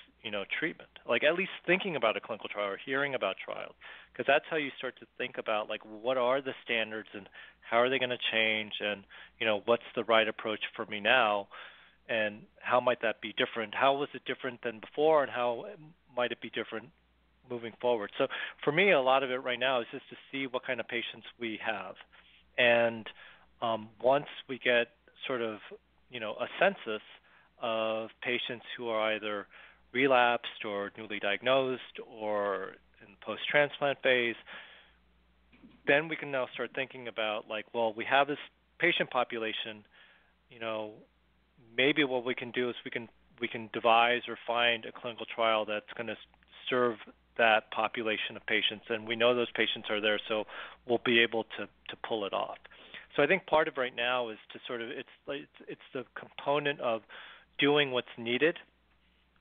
treatment. Like, at least thinking about a clinical trial or hearing about trials, because that's how you start to think about, like, what are the standards and how are they going to change, and what's the right approach for me now, and how might that be different? How was it different than before, and how might it be different moving forward? So for me, a lot of it right now is just to see what kind of patients we have. And once we get sort of, a census of patients who are either relapsed or newly diagnosed or in the post-transplant phase, then we can now start thinking about, like, well, we have this patient population, maybe what we can do is we can devise or find a clinical trial that's going to serve that population of patients, and we know those patients are there, so we'll be able to pull it off. So I think part of right now is to sort of, it's the component of doing what's needed,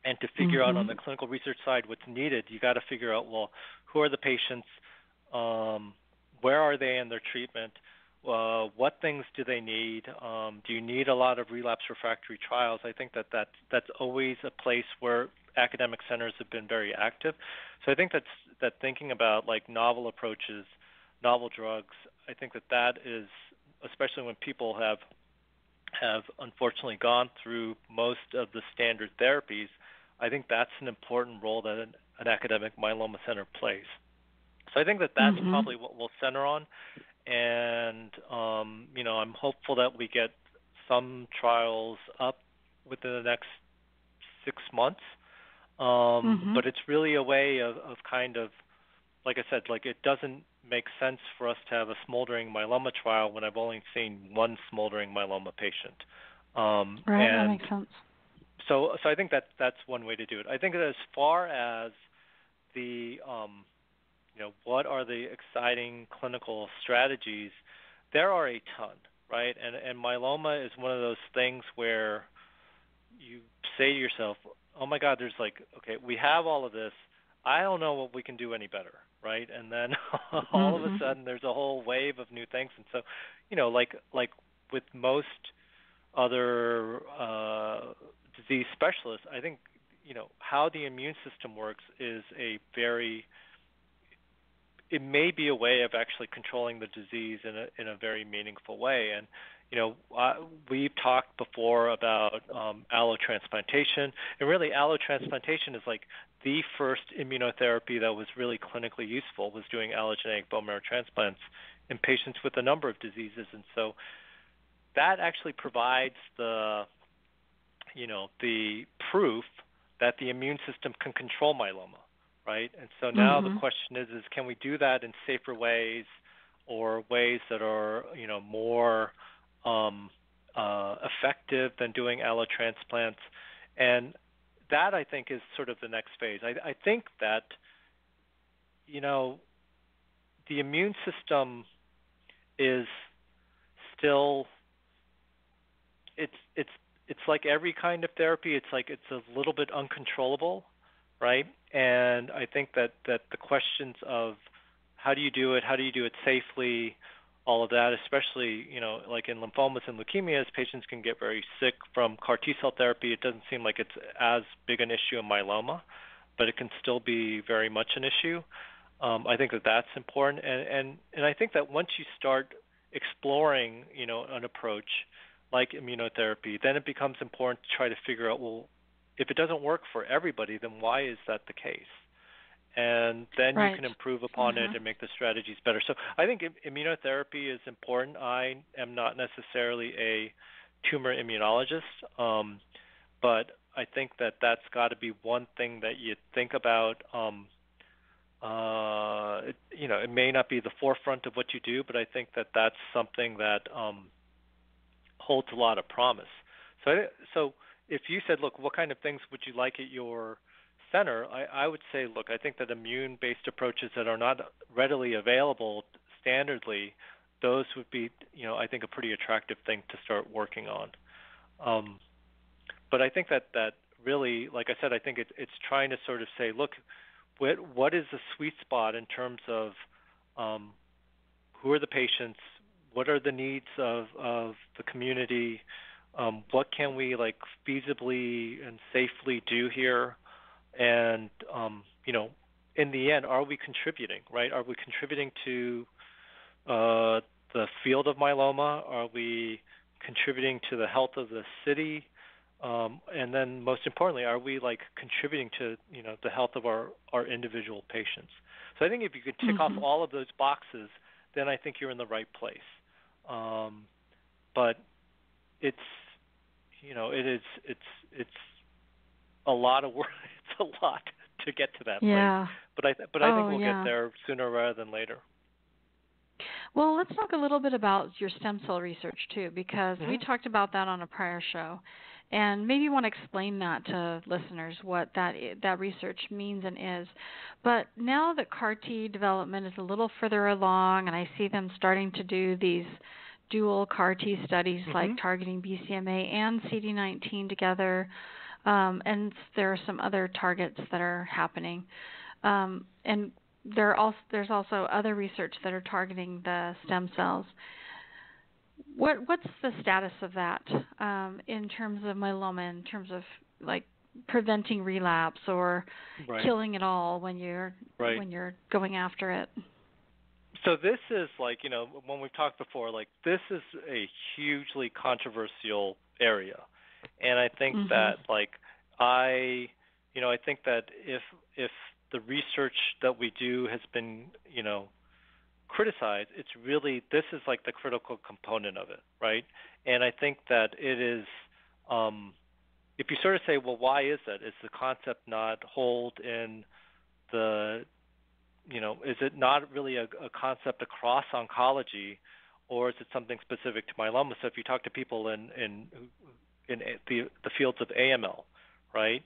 and to figure out on the clinical research side what's needed. You got to figure out, well, who are the patients, where are they in their treatment, what things do they need? Do you need a lot of relapse refractory trials? I think that's always a place where academic centers have been very active. So I think that thinking about, like, novel approaches, novel drugs, I think that is, especially when people have unfortunately gone through most of the standard therapies, I think that's an important role that an academic myeloma center plays. So I think that's probably what we'll center on. And, I'm hopeful that we get some trials up within the next 6 months. But it's really a way of kind of, like I said, like, it doesn't make sense for us to have a smoldering myeloma trial when I've only seen one smoldering myeloma patient. Right, that makes sense. So I think that's one way to do it. I think that as far as the what are the exciting clinical strategies, there are a ton, right? And myeloma is one of those things where you say to yourself, oh my God, there's, like, okay, we have all of this. I don't know what we can do any better, right? And then all of a sudden there's a whole wave of new things. And so, like with most other disease specialists, I think, how the immune system works is it may be a way of actually controlling the disease in a very meaningful way. And, we've talked before about allotransplantation, and really allotransplantation is, like, the first immunotherapy that was really clinically useful was doing allogeneic bone marrow transplants in patients with a number of diseases. And so that actually provides the proof that the immune system can control myeloma, right? And so now the question is can we do that in safer ways, or ways that are, more effective than doing allotransplants? And that, I think, is sort of the next phase. I think that, the immune system is still, it's like every kind of therapy. It's like it's a little bit uncontrollable, right? And I think that the questions of how do you do it safely, all of that, especially, like in lymphomas and leukemias, patients can get very sick from CAR T-cell therapy. It doesn't seem like it's as big an issue in myeloma, but it can still be very much an issue. I think that's important. And I think that once you start exploring, an approach like immunotherapy, then it becomes important to try to figure out, well, if it doesn't work for everybody, then why is that the case? And then you can improve upon it and make the strategies better. So I think immunotherapy is important. I am not necessarily a tumor immunologist, but I think that's got to be one thing that you think about. It may not be the forefront of what you do, but I think that's something that holds a lot of promise. So if you said, look, what kind of things would you like at your center, I would say, look, I think that immune-based approaches that are not readily available standardly those would be, I think, a pretty attractive thing to start working on. But I think that really, like I said, I think it's trying to sort of say, look, what is the sweet spot in terms of who are the patients, what are the needs of the community, what can we feasibly and safely do here, and in the end, are we contributing? Right? Are we contributing to the field of myeloma? Are we contributing to the health of the city? And then, most importantly, are we contributing to the health of our individual patients? So I think if you could tick off all of those boxes, then I think you're in the right place. But it's it's a lot of work. It's a lot to get to that place. But I think we'll get there sooner rather than later. Well, let's talk a little bit about your stem cell research, too, because we talked about that on a prior show. And maybe you want to explain that to listeners, what that research means and is. But now that CAR-T development is a little further along, and I see them starting to do these dual CAR-T studies like targeting BCMA and CD19 together, and there are some other targets that are happening. And there's also other research that are targeting the stem cells. What's the status of that in terms of myeloma, in terms of preventing relapse or killing it all when you're when you're going after it? So this is when we've talked before, this is a hugely controversial area, and I think that I think that if the research that we do has been criticized, it's really, this is the critical component of it, right? And I think that it is, if you sort of say, well, why is that? Is the concept not hold in the, is it not really a concept across oncology, or is it something specific to myeloma? So if you talk to people in the fields of AML, right?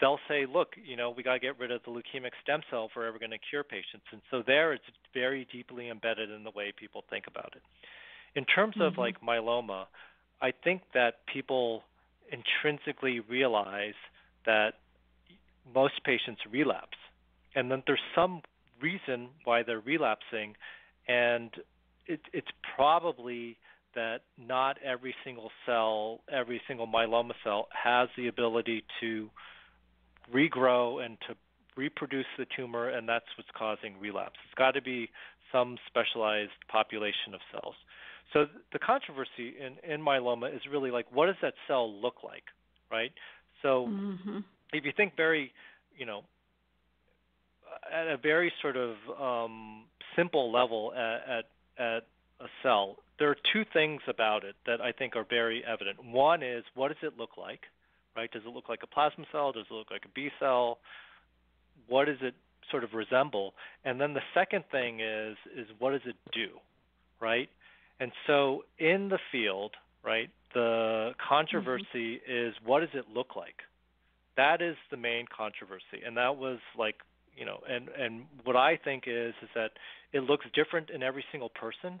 They'll say, look, we got to get rid of the leukemic stem cell if we're ever going to cure patients. And so there it's very deeply embedded in the way people think about it. In terms of myeloma, I think that people intrinsically realize that most patients relapse, and then there's some reason why they're relapsing, and it's probably that not every single cell, every single myeloma cell has the ability to regrow and to reproduce the tumor, and that's what's causing relapse. It's got to be some specialized population of cells. So the controversy in myeloma is really what does that cell look like, right? So if you think very, at a very sort of simple level at a cell, there are two things about it that I think are very evident. One is, what does it look like? Right? Does it look like a plasma cell? Does it look like a B cell? What does it sort of resemble? And then the second thing is what does it do, right? And so in the field, right, the controversy is what does it look like? That is the main controversy. And that was and what I think is that it looks different in every single person.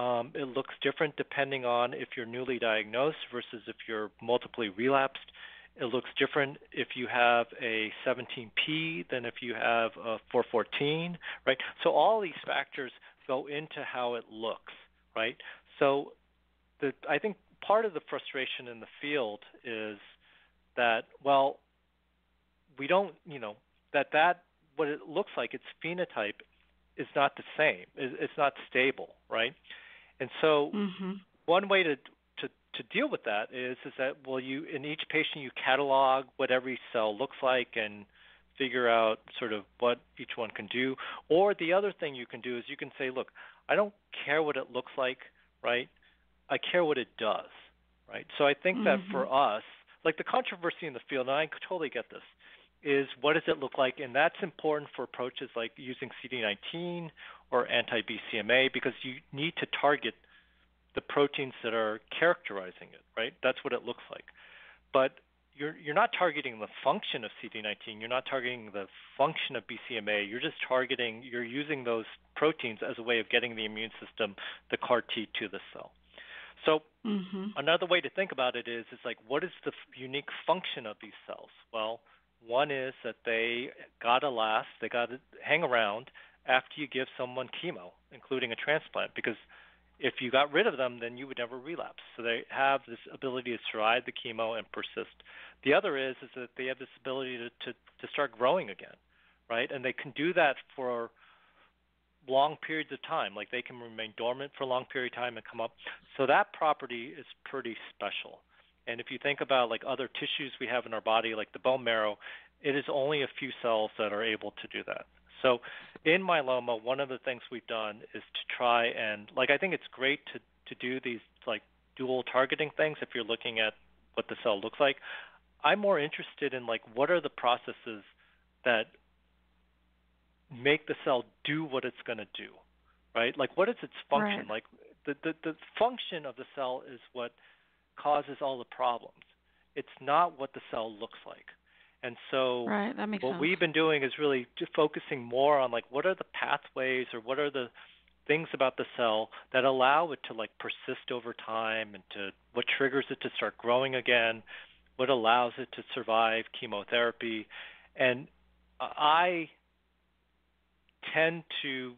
It looks different depending on if you're newly diagnosed versus if you're multiply relapsed. It looks different if you have a 17p than if you have a 414, right? So all these factors go into how it looks, right? So I think part of the frustration in the field is that, well, we don't, what it looks like, its phenotype is not the same. It's not stable, right? And so one way to deal with that is that, well, you in each patient you catalog what every cell looks like and figure out sort of what each one can do. Or the other thing you can do is you can say, look, I don't care what it looks like, right? I care what it does, right? So I think that for us, the controversy in the field, and I totally get this, is what does it look like? And that's important for approaches like using CD19 or anti-BCMA, because you need to target the proteins that are characterizing it, right? That's what it looks like. But you're not targeting the function of CD19, you're not targeting the function of BCMA, you're just targeting, you're using those proteins as a way of getting the immune system, the CAR-T, to the cell. So another way to think about it is like, what is the unique function of these cells? Well, one is that they got to last, they got to hang around after you give someone chemo, including a transplant, because if you got rid of them, then you would never relapse. So they have this ability to survive the chemo and persist. The other is that they have this ability to start growing again, right? And they can do that for long periods of time. Like they can remain dormant for a long period of time and come up. So that property is pretty special. And if you think about like other tissues we have in our body, like the bone marrow, it is only a few cells that are able to do that. So in myeloma, one of the things we've done is to try and, like, I think it's great to do these, like, dual targeting things if you're looking at what the cell looks like. I'm more interested in, like, what are the processes that make the cell do what it's going to do, right? Like, what is its function? Right. Like, the function of the cell is what causes all the problems. It's not what the cell looks like. And so what we've been doing is really just focusing more on like what are the pathways or what are the things about the cell that allow it to like persist over time and to what triggers it to start growing again, what allows it to survive chemotherapy. And I tend to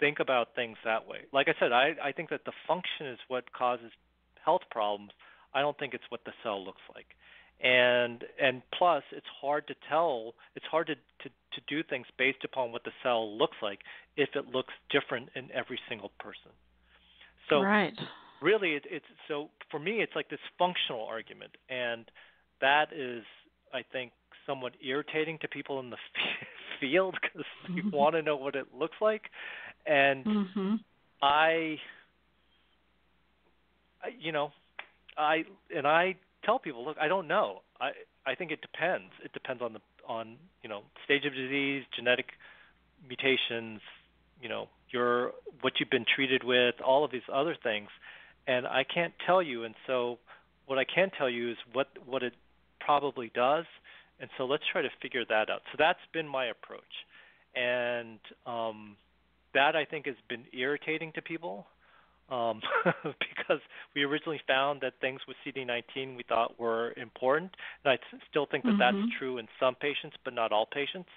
think about things that way. Like I said, I think that the function is what causes health problems. I don't think it's what the cell looks like. And plus, it's hard to tell, it's hard to do things based upon what the cell looks like if it looks different in every single person. So really, it's so for me, it's like this functional argument. And that is, I think, somewhat irritating to people in the field because you want to know what it looks like. And I tell people, look, I don't know. I think it depends. It depends on the stage of disease, genetic mutations, you know, what you've been treated with, all of these other things, and I can't tell you. And so, what I can tell you is what it probably does. And so, let's try to figure that out. So that's been my approach, and that I think has been irritating to people. Because we originally found that things with CD19 we thought were important, and I still think that that's true in some patients, but not all patients.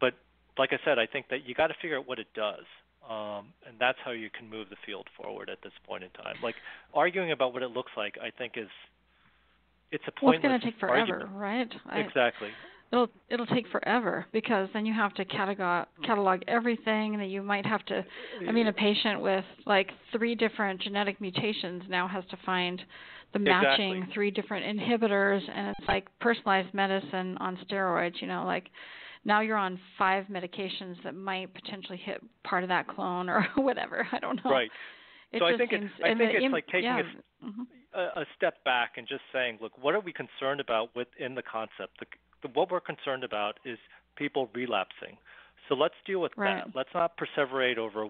But like I said, I think that you got to figure out what it does, and that's how you can move the field forward at this point in time. Like arguing about what it looks like, I think it's a pointless argument. It's going to take forever, right? Exactly. It'll take forever because then you have to catalog everything that you might have to. I mean, a patient with like 3 different genetic mutations now has to find the matching 3 different inhibitors, and it's like personalized medicine on steroids. You know, like now you're on 5 medications that might potentially hit part of that clone or whatever. I don't know. Right. So I think it's like taking a step back and just saying, look, what are we concerned about within the concept? What we're concerned about is people relapsing. So let's deal with that. Let's not perseverate over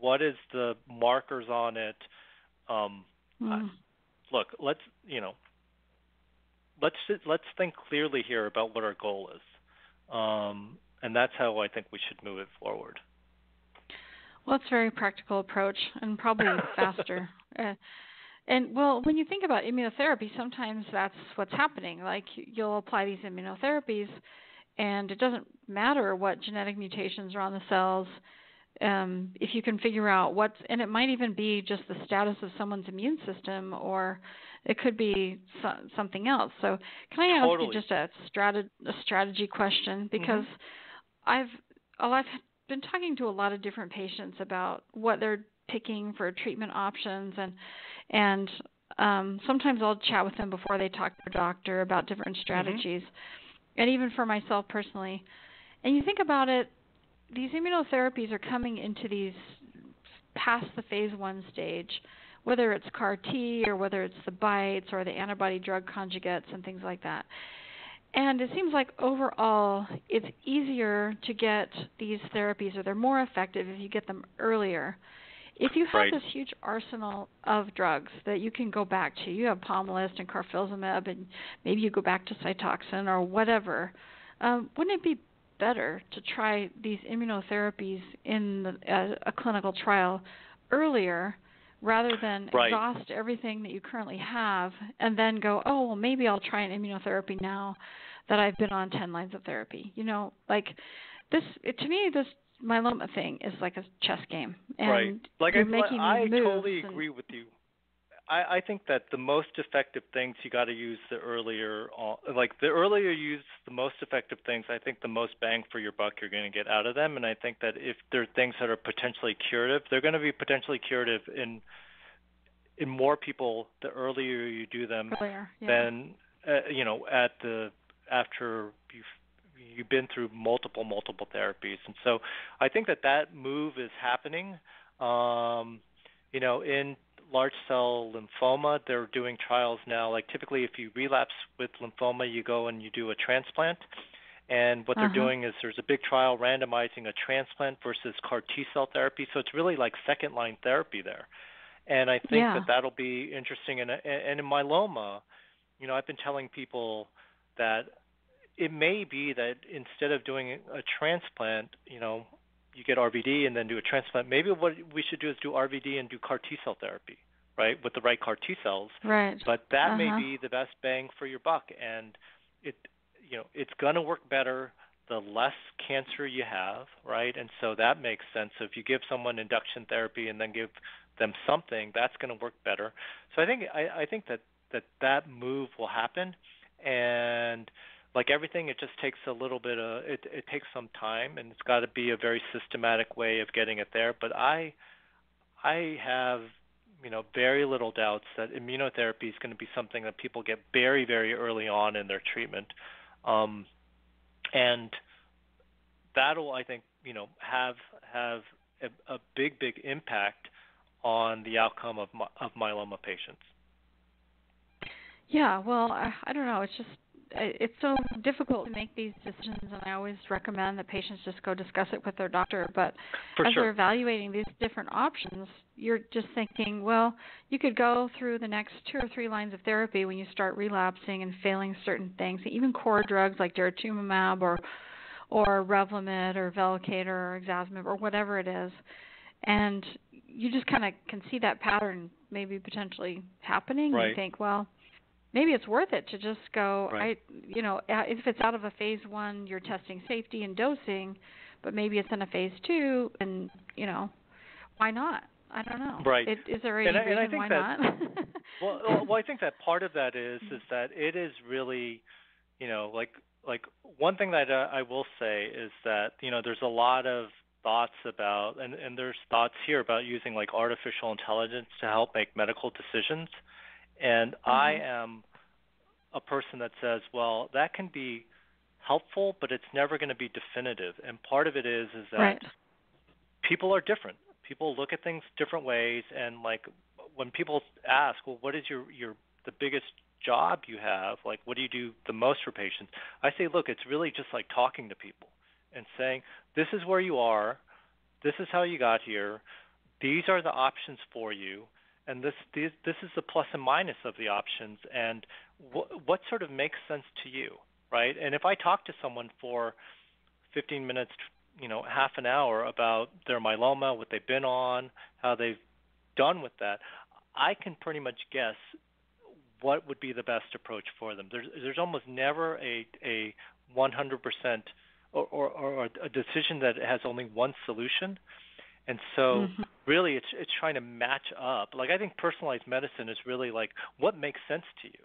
what is the markers on it. Look, let's think clearly here about what our goal is, and that's how I think we should move it forward. Well, it's a very practical approach and probably faster. And, well, when you think about immunotherapy, sometimes that's what's happening. Like you'll apply these immunotherapies, and it doesn't matter what genetic mutations are on the cells. If you can figure out what's – and it might even be just the status of someone's immune system, or it could be something else. So can I ask you just a strategy question? Because I've been talking to a lot of different patients about what they're picking for treatment options, and sometimes I'll chat with them before they talk to their doctor about different strategies, and even for myself personally. And you think about it, these immunotherapies are coming into these past the phase 1 stage, whether it's CAR-T or whether it's the BiTEs or the antibody-drug conjugates and things like that. And it seems like overall it's easier to get these therapies, or they're more effective if you get them earlier. If you have this huge arsenal of drugs that you can go back to, you have Pomalyst and Carfilzomib, and maybe you go back to Cytoxan or whatever, wouldn't it be better to try these immunotherapies in a clinical trial earlier rather than exhaust everything that you currently have and then go, oh, well, maybe I'll try an immunotherapy now that I've been on 10 lines of therapy? You know, like this, to me, this myeloma thing is like a chess game. And like I totally agree with you. I think that the most effective things you got to use the most effective things, I think the most bang for your buck you're going to get out of them. And I think that if there are things that are potentially curative, they're going to be potentially curative in more people the earlier you do them than after you've been through multiple therapies. And so I think that move is happening. In large cell lymphoma, they're doing trials now. Like typically if you relapse with lymphoma, you go and you do a transplant. And what they're doing is there's a big trial randomizing a transplant versus CAR T cell therapy. So it's really like second line therapy there. And I think that'll be interesting. And in myeloma, I've been telling people that it may be that instead of doing a transplant, you get RVD and then do a transplant. Maybe what we should do is do RVD and do CAR T cell therapy, with the right CAR T cells. But that may be the best bang for your buck, and it's going to work better the less cancer you have, And so that makes sense. So if you give someone induction therapy and then give them something, that's going to work better. So I think that move will happen, and like everything, it just takes a little bit of it takes some time, and it's got to be a very systematic way of getting it there. But I have very little doubts that immunotherapy is going to be something that people get very, very early on in their treatment, and that'll, I think, have a big impact on the outcome of myeloma patients. Yeah, well, I don't know. It's so difficult to make these decisions, and I always recommend that patients just go discuss it with their doctor. But they're evaluating these different options, you're just thinking, well, you could go through the next 2 or 3 lines of therapy when you start relapsing and failing certain things, even core drugs like daratumumab or Revlimid or Velcade or Xazomib or whatever it is. And you just kind of can see that pattern maybe potentially happening. You think, well, maybe it's worth it to just go, if it's out of a phase 1, you're testing safety and dosing, but maybe it's in a phase 2, and, why not? I don't know. Is there any reason why not? Well, I think that part of that is that it is really, like one thing that I will say is that, there's a lot of thoughts about, and there's thoughts here about using like artificial intelligence to help make medical decisions. And I am a person that says, well, that can be helpful, but it's never going to be definitive. And part of it is that people are different. People look at things different ways. And like when people ask, well, what is the biggest job you have? Like, what do you do the most for patients? I say, look, it's really just like talking to people and saying, this is where you are. This is how you got here. These are the options for you. And this is the plus and minus of the options, and what sort of makes sense to you, right? And if I talk to someone for 15 minutes, half an hour about their myeloma, what they've been on, how they've done with that, I can pretty much guess what would be the best approach for them. There's almost never a 100% or a decision that has only one solution. And so really it's trying to match up. Like I think personalized medicine is really like what makes sense to you,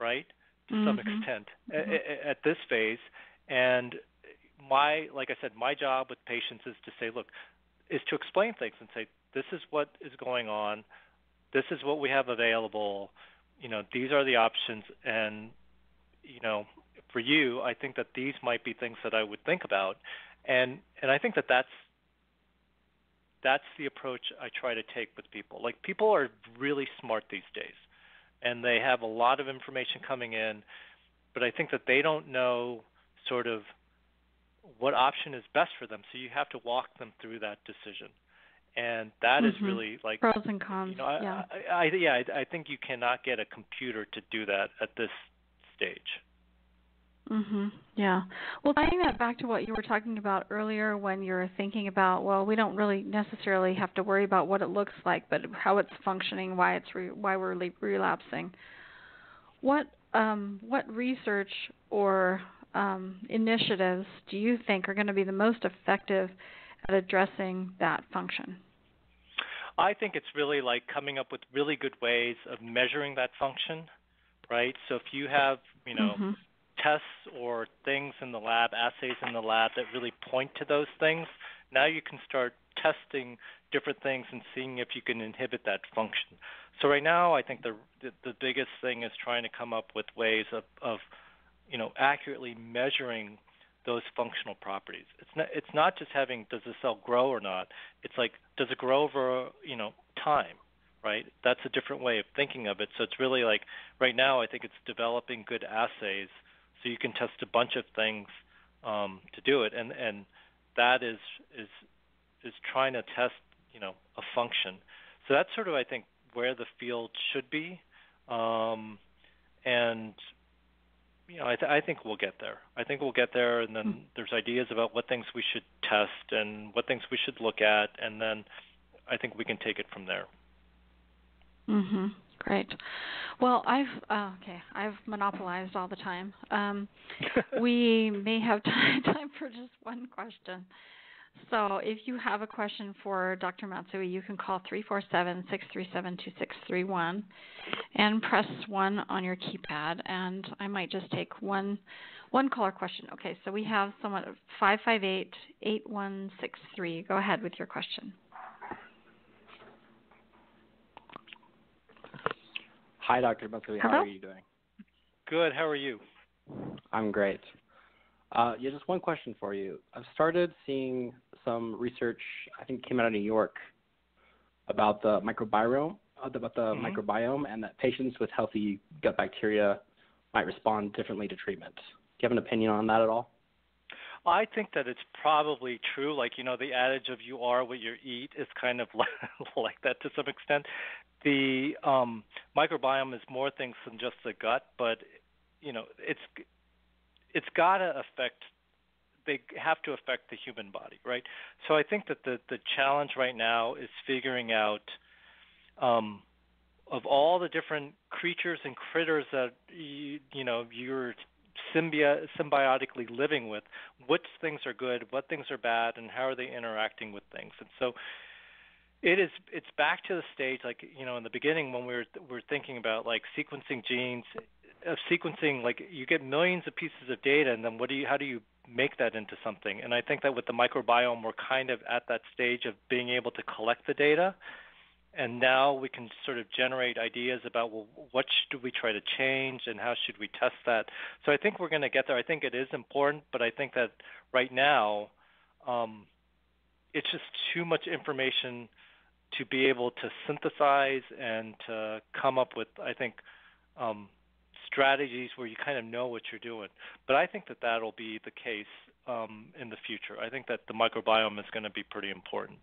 right, to some extent at this phase. And like I said, my job with patients is to say, look, is to explain things and say, this is what is going on. This is what we have available. These are the options. And, for you, I think that these might be things that I would think about. And I think that that's the approach I try to take with people. Like people are really smart these days, and they have a lot of information coming in, but I think that they don't know sort of what option is best for them. So you have to walk them through that decision. And that is really like pros and cons. You know, I think you cannot get a computer to do that at this stage. Mhm. Yeah. Well, tying that back to what you were talking about earlier, when you're thinking about, well, we don't really necessarily have to worry about what it looks like, but how it's functioning, why it's why we're relapsing. What research or initiatives do you think are going to be the most effective at addressing that function? I think it's really like coming up with really good ways of measuring that function, right? So if you have, you know, tests or things in the lab, assays in the lab that really point to those things, now you can start testing different things and seeing if you can inhibit that function. So right now I think the biggest thing is trying to come up with ways of you know, accurately measuring those functional properties. It's not just having, does the cell grow or not? It's like, does it grow over, you know, time, right? That's a different way of thinking of it. So it's really like, right now I think it's developing good assays so you can test a bunch of things to do it. And that is trying to test, you know, a function. So that's sort of, I think, where the field should be. And you know, I think we'll get there. I think we'll get there, and then there's ideas about what things we should test and what things we should look at, and then I think we can take it from there. Mm-hmm. Great. Well, I've monopolized all the time. We may have time for just one question. So if you have a question for Dr. Matsui, you can call 347-637-2631 and press 1 on your keypad. And I might just take one caller question. Okay, so we have someone, 558-8163. Go ahead with your question. Hi, Dr. Matsui. How are you doing? Good. How are you? I'm great. Yeah, just one question for you. I've started seeing some research, I think came out of New York, about the microbiome, and that patients with healthy gut bacteria might respond differently to treatment. Do you have an opinion on that at all? I think that it's probably true. Like, you know, the adage of you are what you eat is kind of like that to some extent. The microbiome is more things than just the gut, but, you know, it's got to affect, they have to affect the human body, right? So I think that the challenge right now is figuring out of all the different creatures and critters that, you're symbiotically living with, which things are good, what things are bad, and how are they interacting with things. And so it's back to the stage, like, you know, in the beginning when we were thinking about, like, sequencing genes, like you get millions of pieces of data, and then how do you make that into something? And I think that with the microbiome, we're kind of at that stage of being able to collect the data, and now we can sort of generate ideas about, well, what should we try to change and how should we test that? So I think we're going to get there. I think it is important, but I think that right now it's just too much information to be able to synthesize and to come up with, I think, strategies where you kind of know what you're doing. But I think that that'll be the case in the future. I think that the microbiome is going to be pretty important.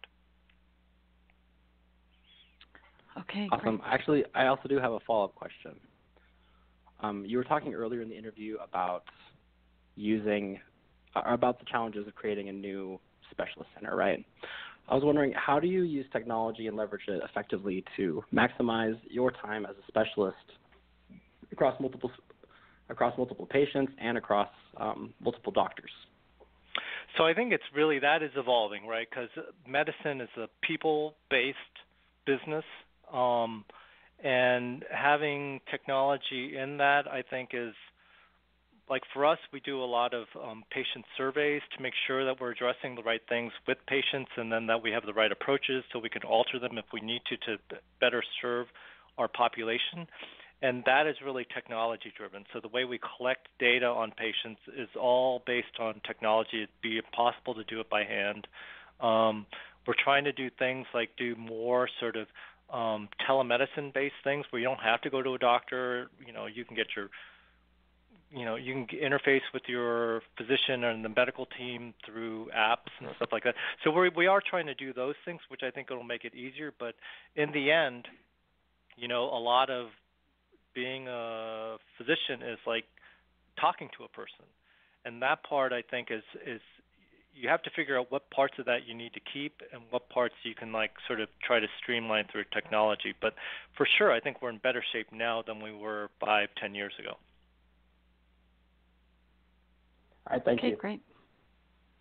Okay. Awesome. Great. Actually, I also do have a follow-up question. You were talking earlier in the interview about about the challenges of creating a new specialist center, right? I was wondering, how do you use technology and leverage it effectively to maximize your time as a specialist across multiple patients and across multiple doctors? So I think it's really, that is evolving, right? Because medicine is a people-based business, and having technology in that, I think, is, like, for us, we do a lot of patient surveys to make sure that we're addressing the right things with patients, and then that we have the right approaches so we can alter them if we need to better serve our population. And that is really technology-driven. So the way we collect data on patients is all based on technology. It'd be impossible to do it by hand. We're trying to do things like do more sort of telemedicine-based things where you don't have to go to a doctor. You know, you can get your you know, you can interface with your physician and the medical team through apps and stuff like that. So we are trying to do those things, which I think will make it easier. But in the end, you know, a lot of being a physician is like talking to a person. And that part, I think, is you have to figure out what parts of that you need to keep and what parts you can, like, sort of try to streamline through technology. But for sure, I think we're in better shape now than we were 5-10 years ago. All right, thank you. Okay, great.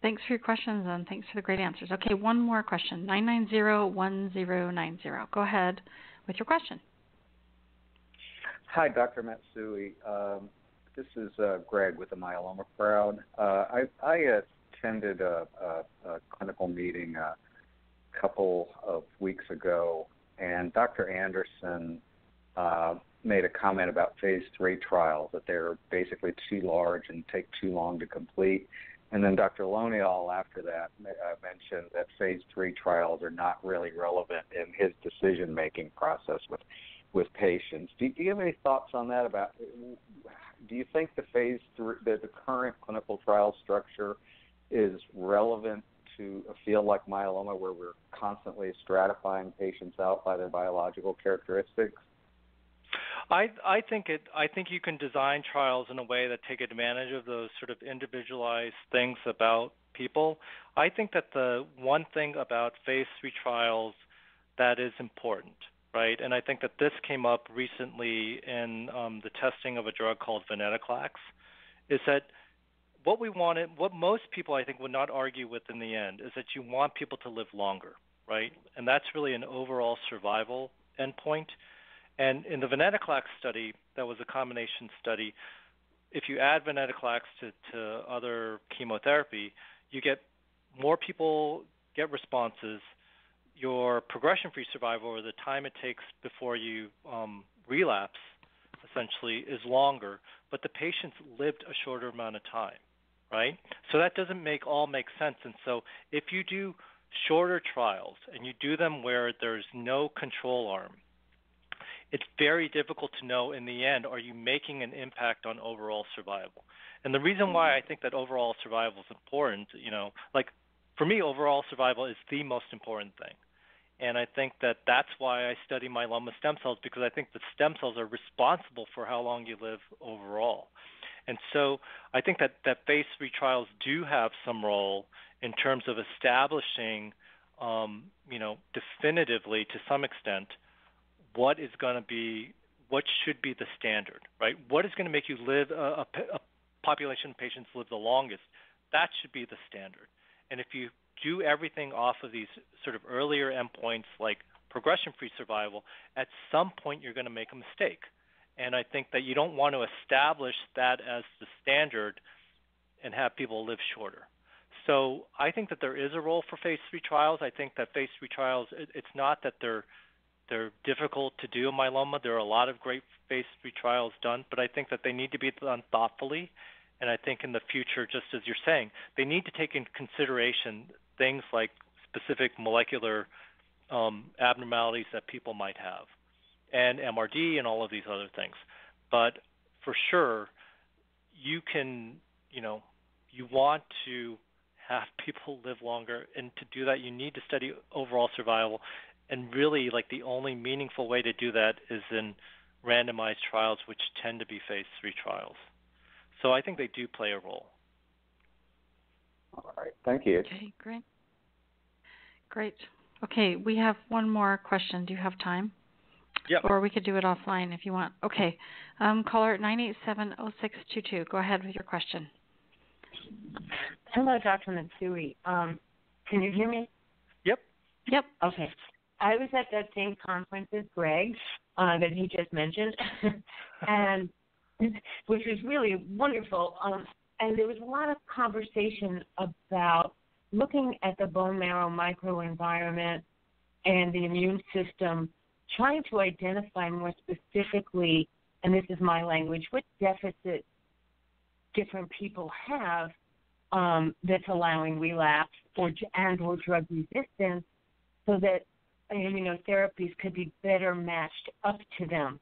Thanks for your questions, and thanks for the great answers. Okay, one more question, 990-1090. Go ahead with your question. Hi, Dr. Matsui. This is Greg with the Myeloma Crowd. I attended a clinical meeting a couple of weeks ago, and Dr. Anderson made a comment about phase 3 trials, that they're basically too large and take too long to complete. And then Dr. Lonial, after that, mentioned that phase 3 trials are not really relevant in his decision-making process with patients. Do you have any thoughts on that? About, do you think the the current clinical trial structure is relevant to a field like myeloma, where we're constantly stratifying patients out by their biological characteristics? I think you can design trials in a way that take advantage of those sort of individualized things about people. I think that the one thing about phase 3 trials that is important, right? And I think that this came up recently in the testing of a drug called venetoclax, is that what we wanted, what most people I think would not argue with in the end, is that you want people to live longer, right? And that's really an overall survival endpoint. And in the venetoclax study, that was a combination study, if you add venetoclax to other chemotherapy, you get more people get responses. Your progression-free survival, or the time it takes before you relapse, essentially, is longer. But the patients lived a shorter amount of time, right? So that doesn't make sense. And so if you do shorter trials and you do them where there's no control arm, it's very difficult to know in the end, are you making an impact on overall survival? And the reason why I think that overall survival is important, you know, like for me, overall survival is the most important thing. And I think that that's why I study myeloma stem cells, because I think the stem cells are responsible for how long you live overall. And so I think that phase 3 trials do have some role in terms of establishing, you know, definitively to some extent, what should be the standard, right? What is going to make you live, a population of patients live the longest? That should be the standard. And if you do everything off of these sort of earlier endpoints like progression-free survival, at some point you're going to make a mistake. And I think that you don't want to establish that as the standard and have people live shorter. So I think that there is a role for phase 3 trials. I think that phase 3 trials, it's not that they're difficult to do in myeloma. There are a lot of great phase 3 trials done, but I think that they need to be done thoughtfully. And I think in the future, just as you're saying, they need to take into consideration things like specific molecular abnormalities that people might have, and MRD and all of these other things. But for sure, you want to have people live longer, and to do that, you need to study overall survival. And really, like, the only meaningful way to do that is in randomized trials, which tend to be phase 3 trials. So I think they do play a role. All right. Thank you. Okay, great. Great. Okay, we have one more question. Do you have time? Yeah. Or we could do it offline if you want. Okay. Caller 987-0622. Go ahead with your question. Hello, Dr. Matsui. Can you hear me? Yep. Yep. Okay. I was at that same conference as Greg that he just mentioned, and which was really wonderful. And there was a lot of conversation about looking at the bone marrow microenvironment and the immune system, trying to identify more specifically, and this is my language, what deficit different people have that's allowing relapse or drug resistance, so that immunotherapies could be better matched up to them.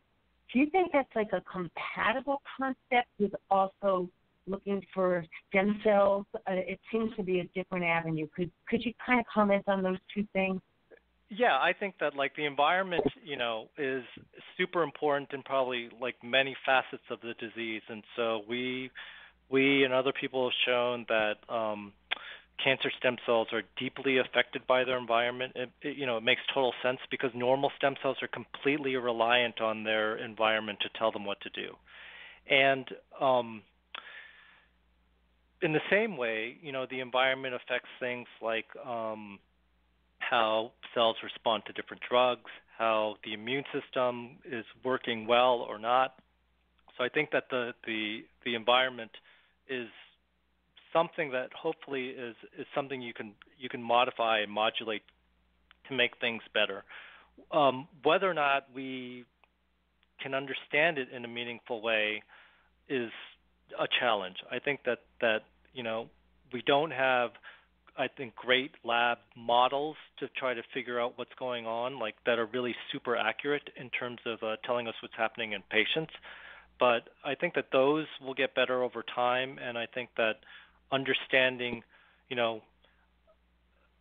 Do you think that's like a compatible concept with also looking for stem cells? It seems to be a different avenue. Could you kind of comment on those two things? Yeah, I think that like the environment, you know, is super important in probably like many facets of the disease, and so we and other people have shown that cancer stem cells are deeply affected by their environment. It makes total sense because normal stem cells are completely reliant on their environment to tell them what to do. And in the same way, you know, the environment affects things like how cells respond to different drugs, how the immune system is working well or not. So I think that the environment is something that hopefully is something you can modify and modulate to make things better. Whether or not we can understand it in a meaningful way is a challenge. I think that you know, we don't have, I think, great lab models to try to figure out what's going on, like that are really super accurate in terms of telling us what's happening in patients. But I think that those will get better over time, and I think that understanding, you know,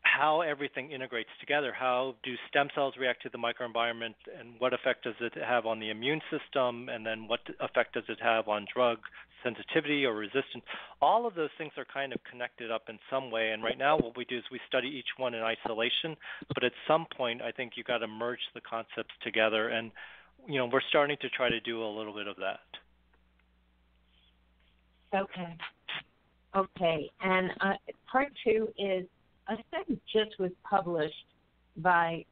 how everything integrates together, how do stem cells react to the microenvironment, and what effect does it have on the immune system, and then what effect does it have on drug sensitivity or resistance? All of those things are kind of connected up in some way, and right now what we do is we study each one in isolation, but at some point I think you've got to merge the concepts together, and you know, we're starting to try to do a little bit of that. Okay. And part two is a study just was published by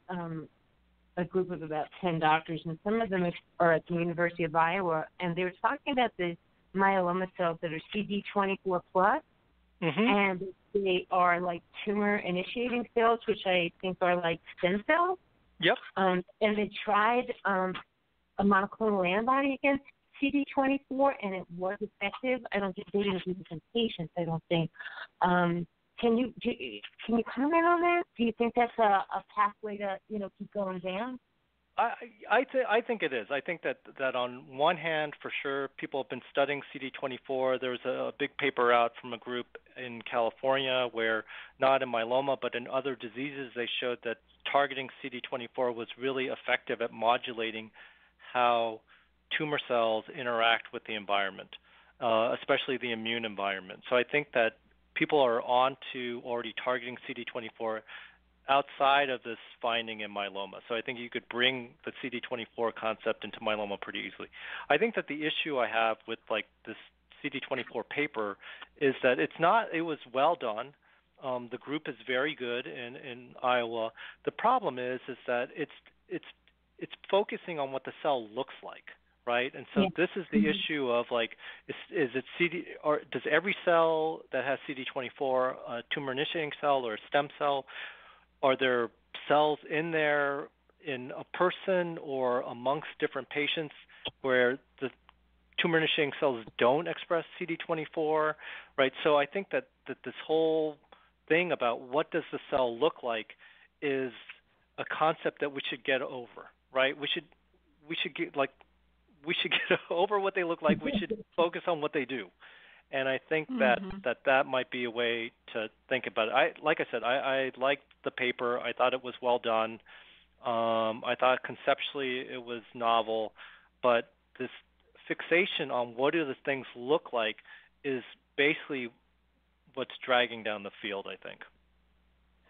a group of about 10 doctors, and some of them are at the University of Iowa, and they were talking about the myeloma cells that are CD24+, and they are like tumor-initiating cells, which I think are like stem cells. Yep. And they tried a monoclonal antibody against CD24, and it was effective. I don't think they didn't do this in patients, I don't think. Can you comment on that? Do you think that's a pathway to, you know, keep going down? I think it is. I think that on one hand, for sure, people have been studying CD24. There was a big paper out from a group in California where, not in myeloma, but in other diseases, they showed that targeting CD24 was really effective at modulating how tumor cells interact with the environment, especially the immune environment. So I think that people are on to already targeting CD24 outside of this finding in myeloma. So I think you could bring the CD24 concept into myeloma pretty easily. I think that the issue I have with like this CD24 paper is that it was well done. The group is very good in Iowa. The problem is that it's focusing on what the cell looks like, right? And so this is the issue of like, is it CD, or does every cell that has CD24 a tumor-initiating cell or a stem cell? Are there cells in there in a person or amongst different patients where the tumor-initiating cells don't express CD24, right? So I think that this whole thing about what does the cell look like is a concept that we should get over, right? We should get over what they look like. We should focus on what they do. And I think that might be a way to think about it. Like I said, I liked the paper. I thought it was well done. I thought conceptually it was novel. But this fixation on what do the things look like is basically what's dragging down the field, I think.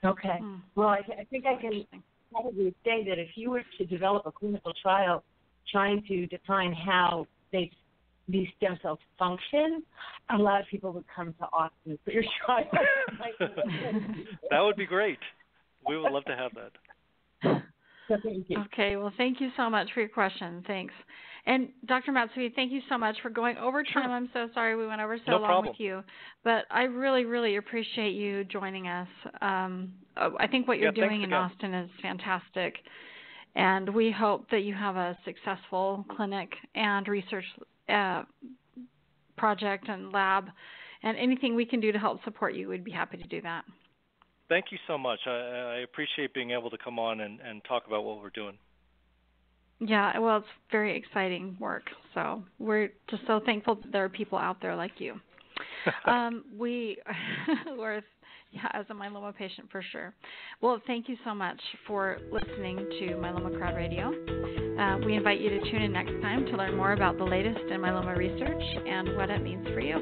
Okay. Well, I think I can probably say that if you were to develop a clinical trial trying to define how these stem cells function, a lot of people would come to Austin for your trial. That would be great. We would love to have that. So thank you. Okay, well, thank you so much for your question. Thanks. And Dr. Matsui, thank you so much for going over time. Sure. I'm so sorry we went over so long with you. But I really, really appreciate you joining us. I think what you're doing in Austin is fantastic. And we hope that you have a successful clinic and research project and lab. And anything we can do to help support you, we'd be happy to do that. Thank you so much. I appreciate being able to come on and talk about what we're doing. Yeah, well, it's very exciting work. So we're just so thankful that there are people out there like you. We're yeah, as a myeloma patient for sure. Well, thank you so much for listening to Myeloma Crowd Radio. We invite you to tune in next time to learn more about the latest in myeloma research and what it means for you.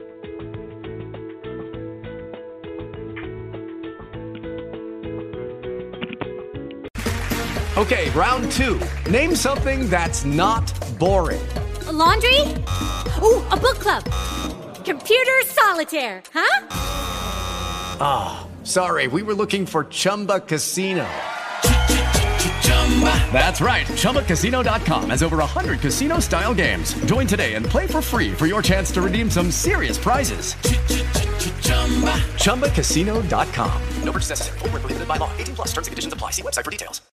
Okay, round two. Name something that's not boring. A laundry? Ooh, a book club. Computer solitaire, huh? Ah, oh, sorry, we were looking for Chumba Casino. That's right, ChumbaCasino.com has over 100 casino-style games. Join today and play for free for your chance to redeem some serious prizes. ChumbaCasino.com. No purchase necessary. Void where prohibited by law. 18+ terms and conditions apply. See website for details.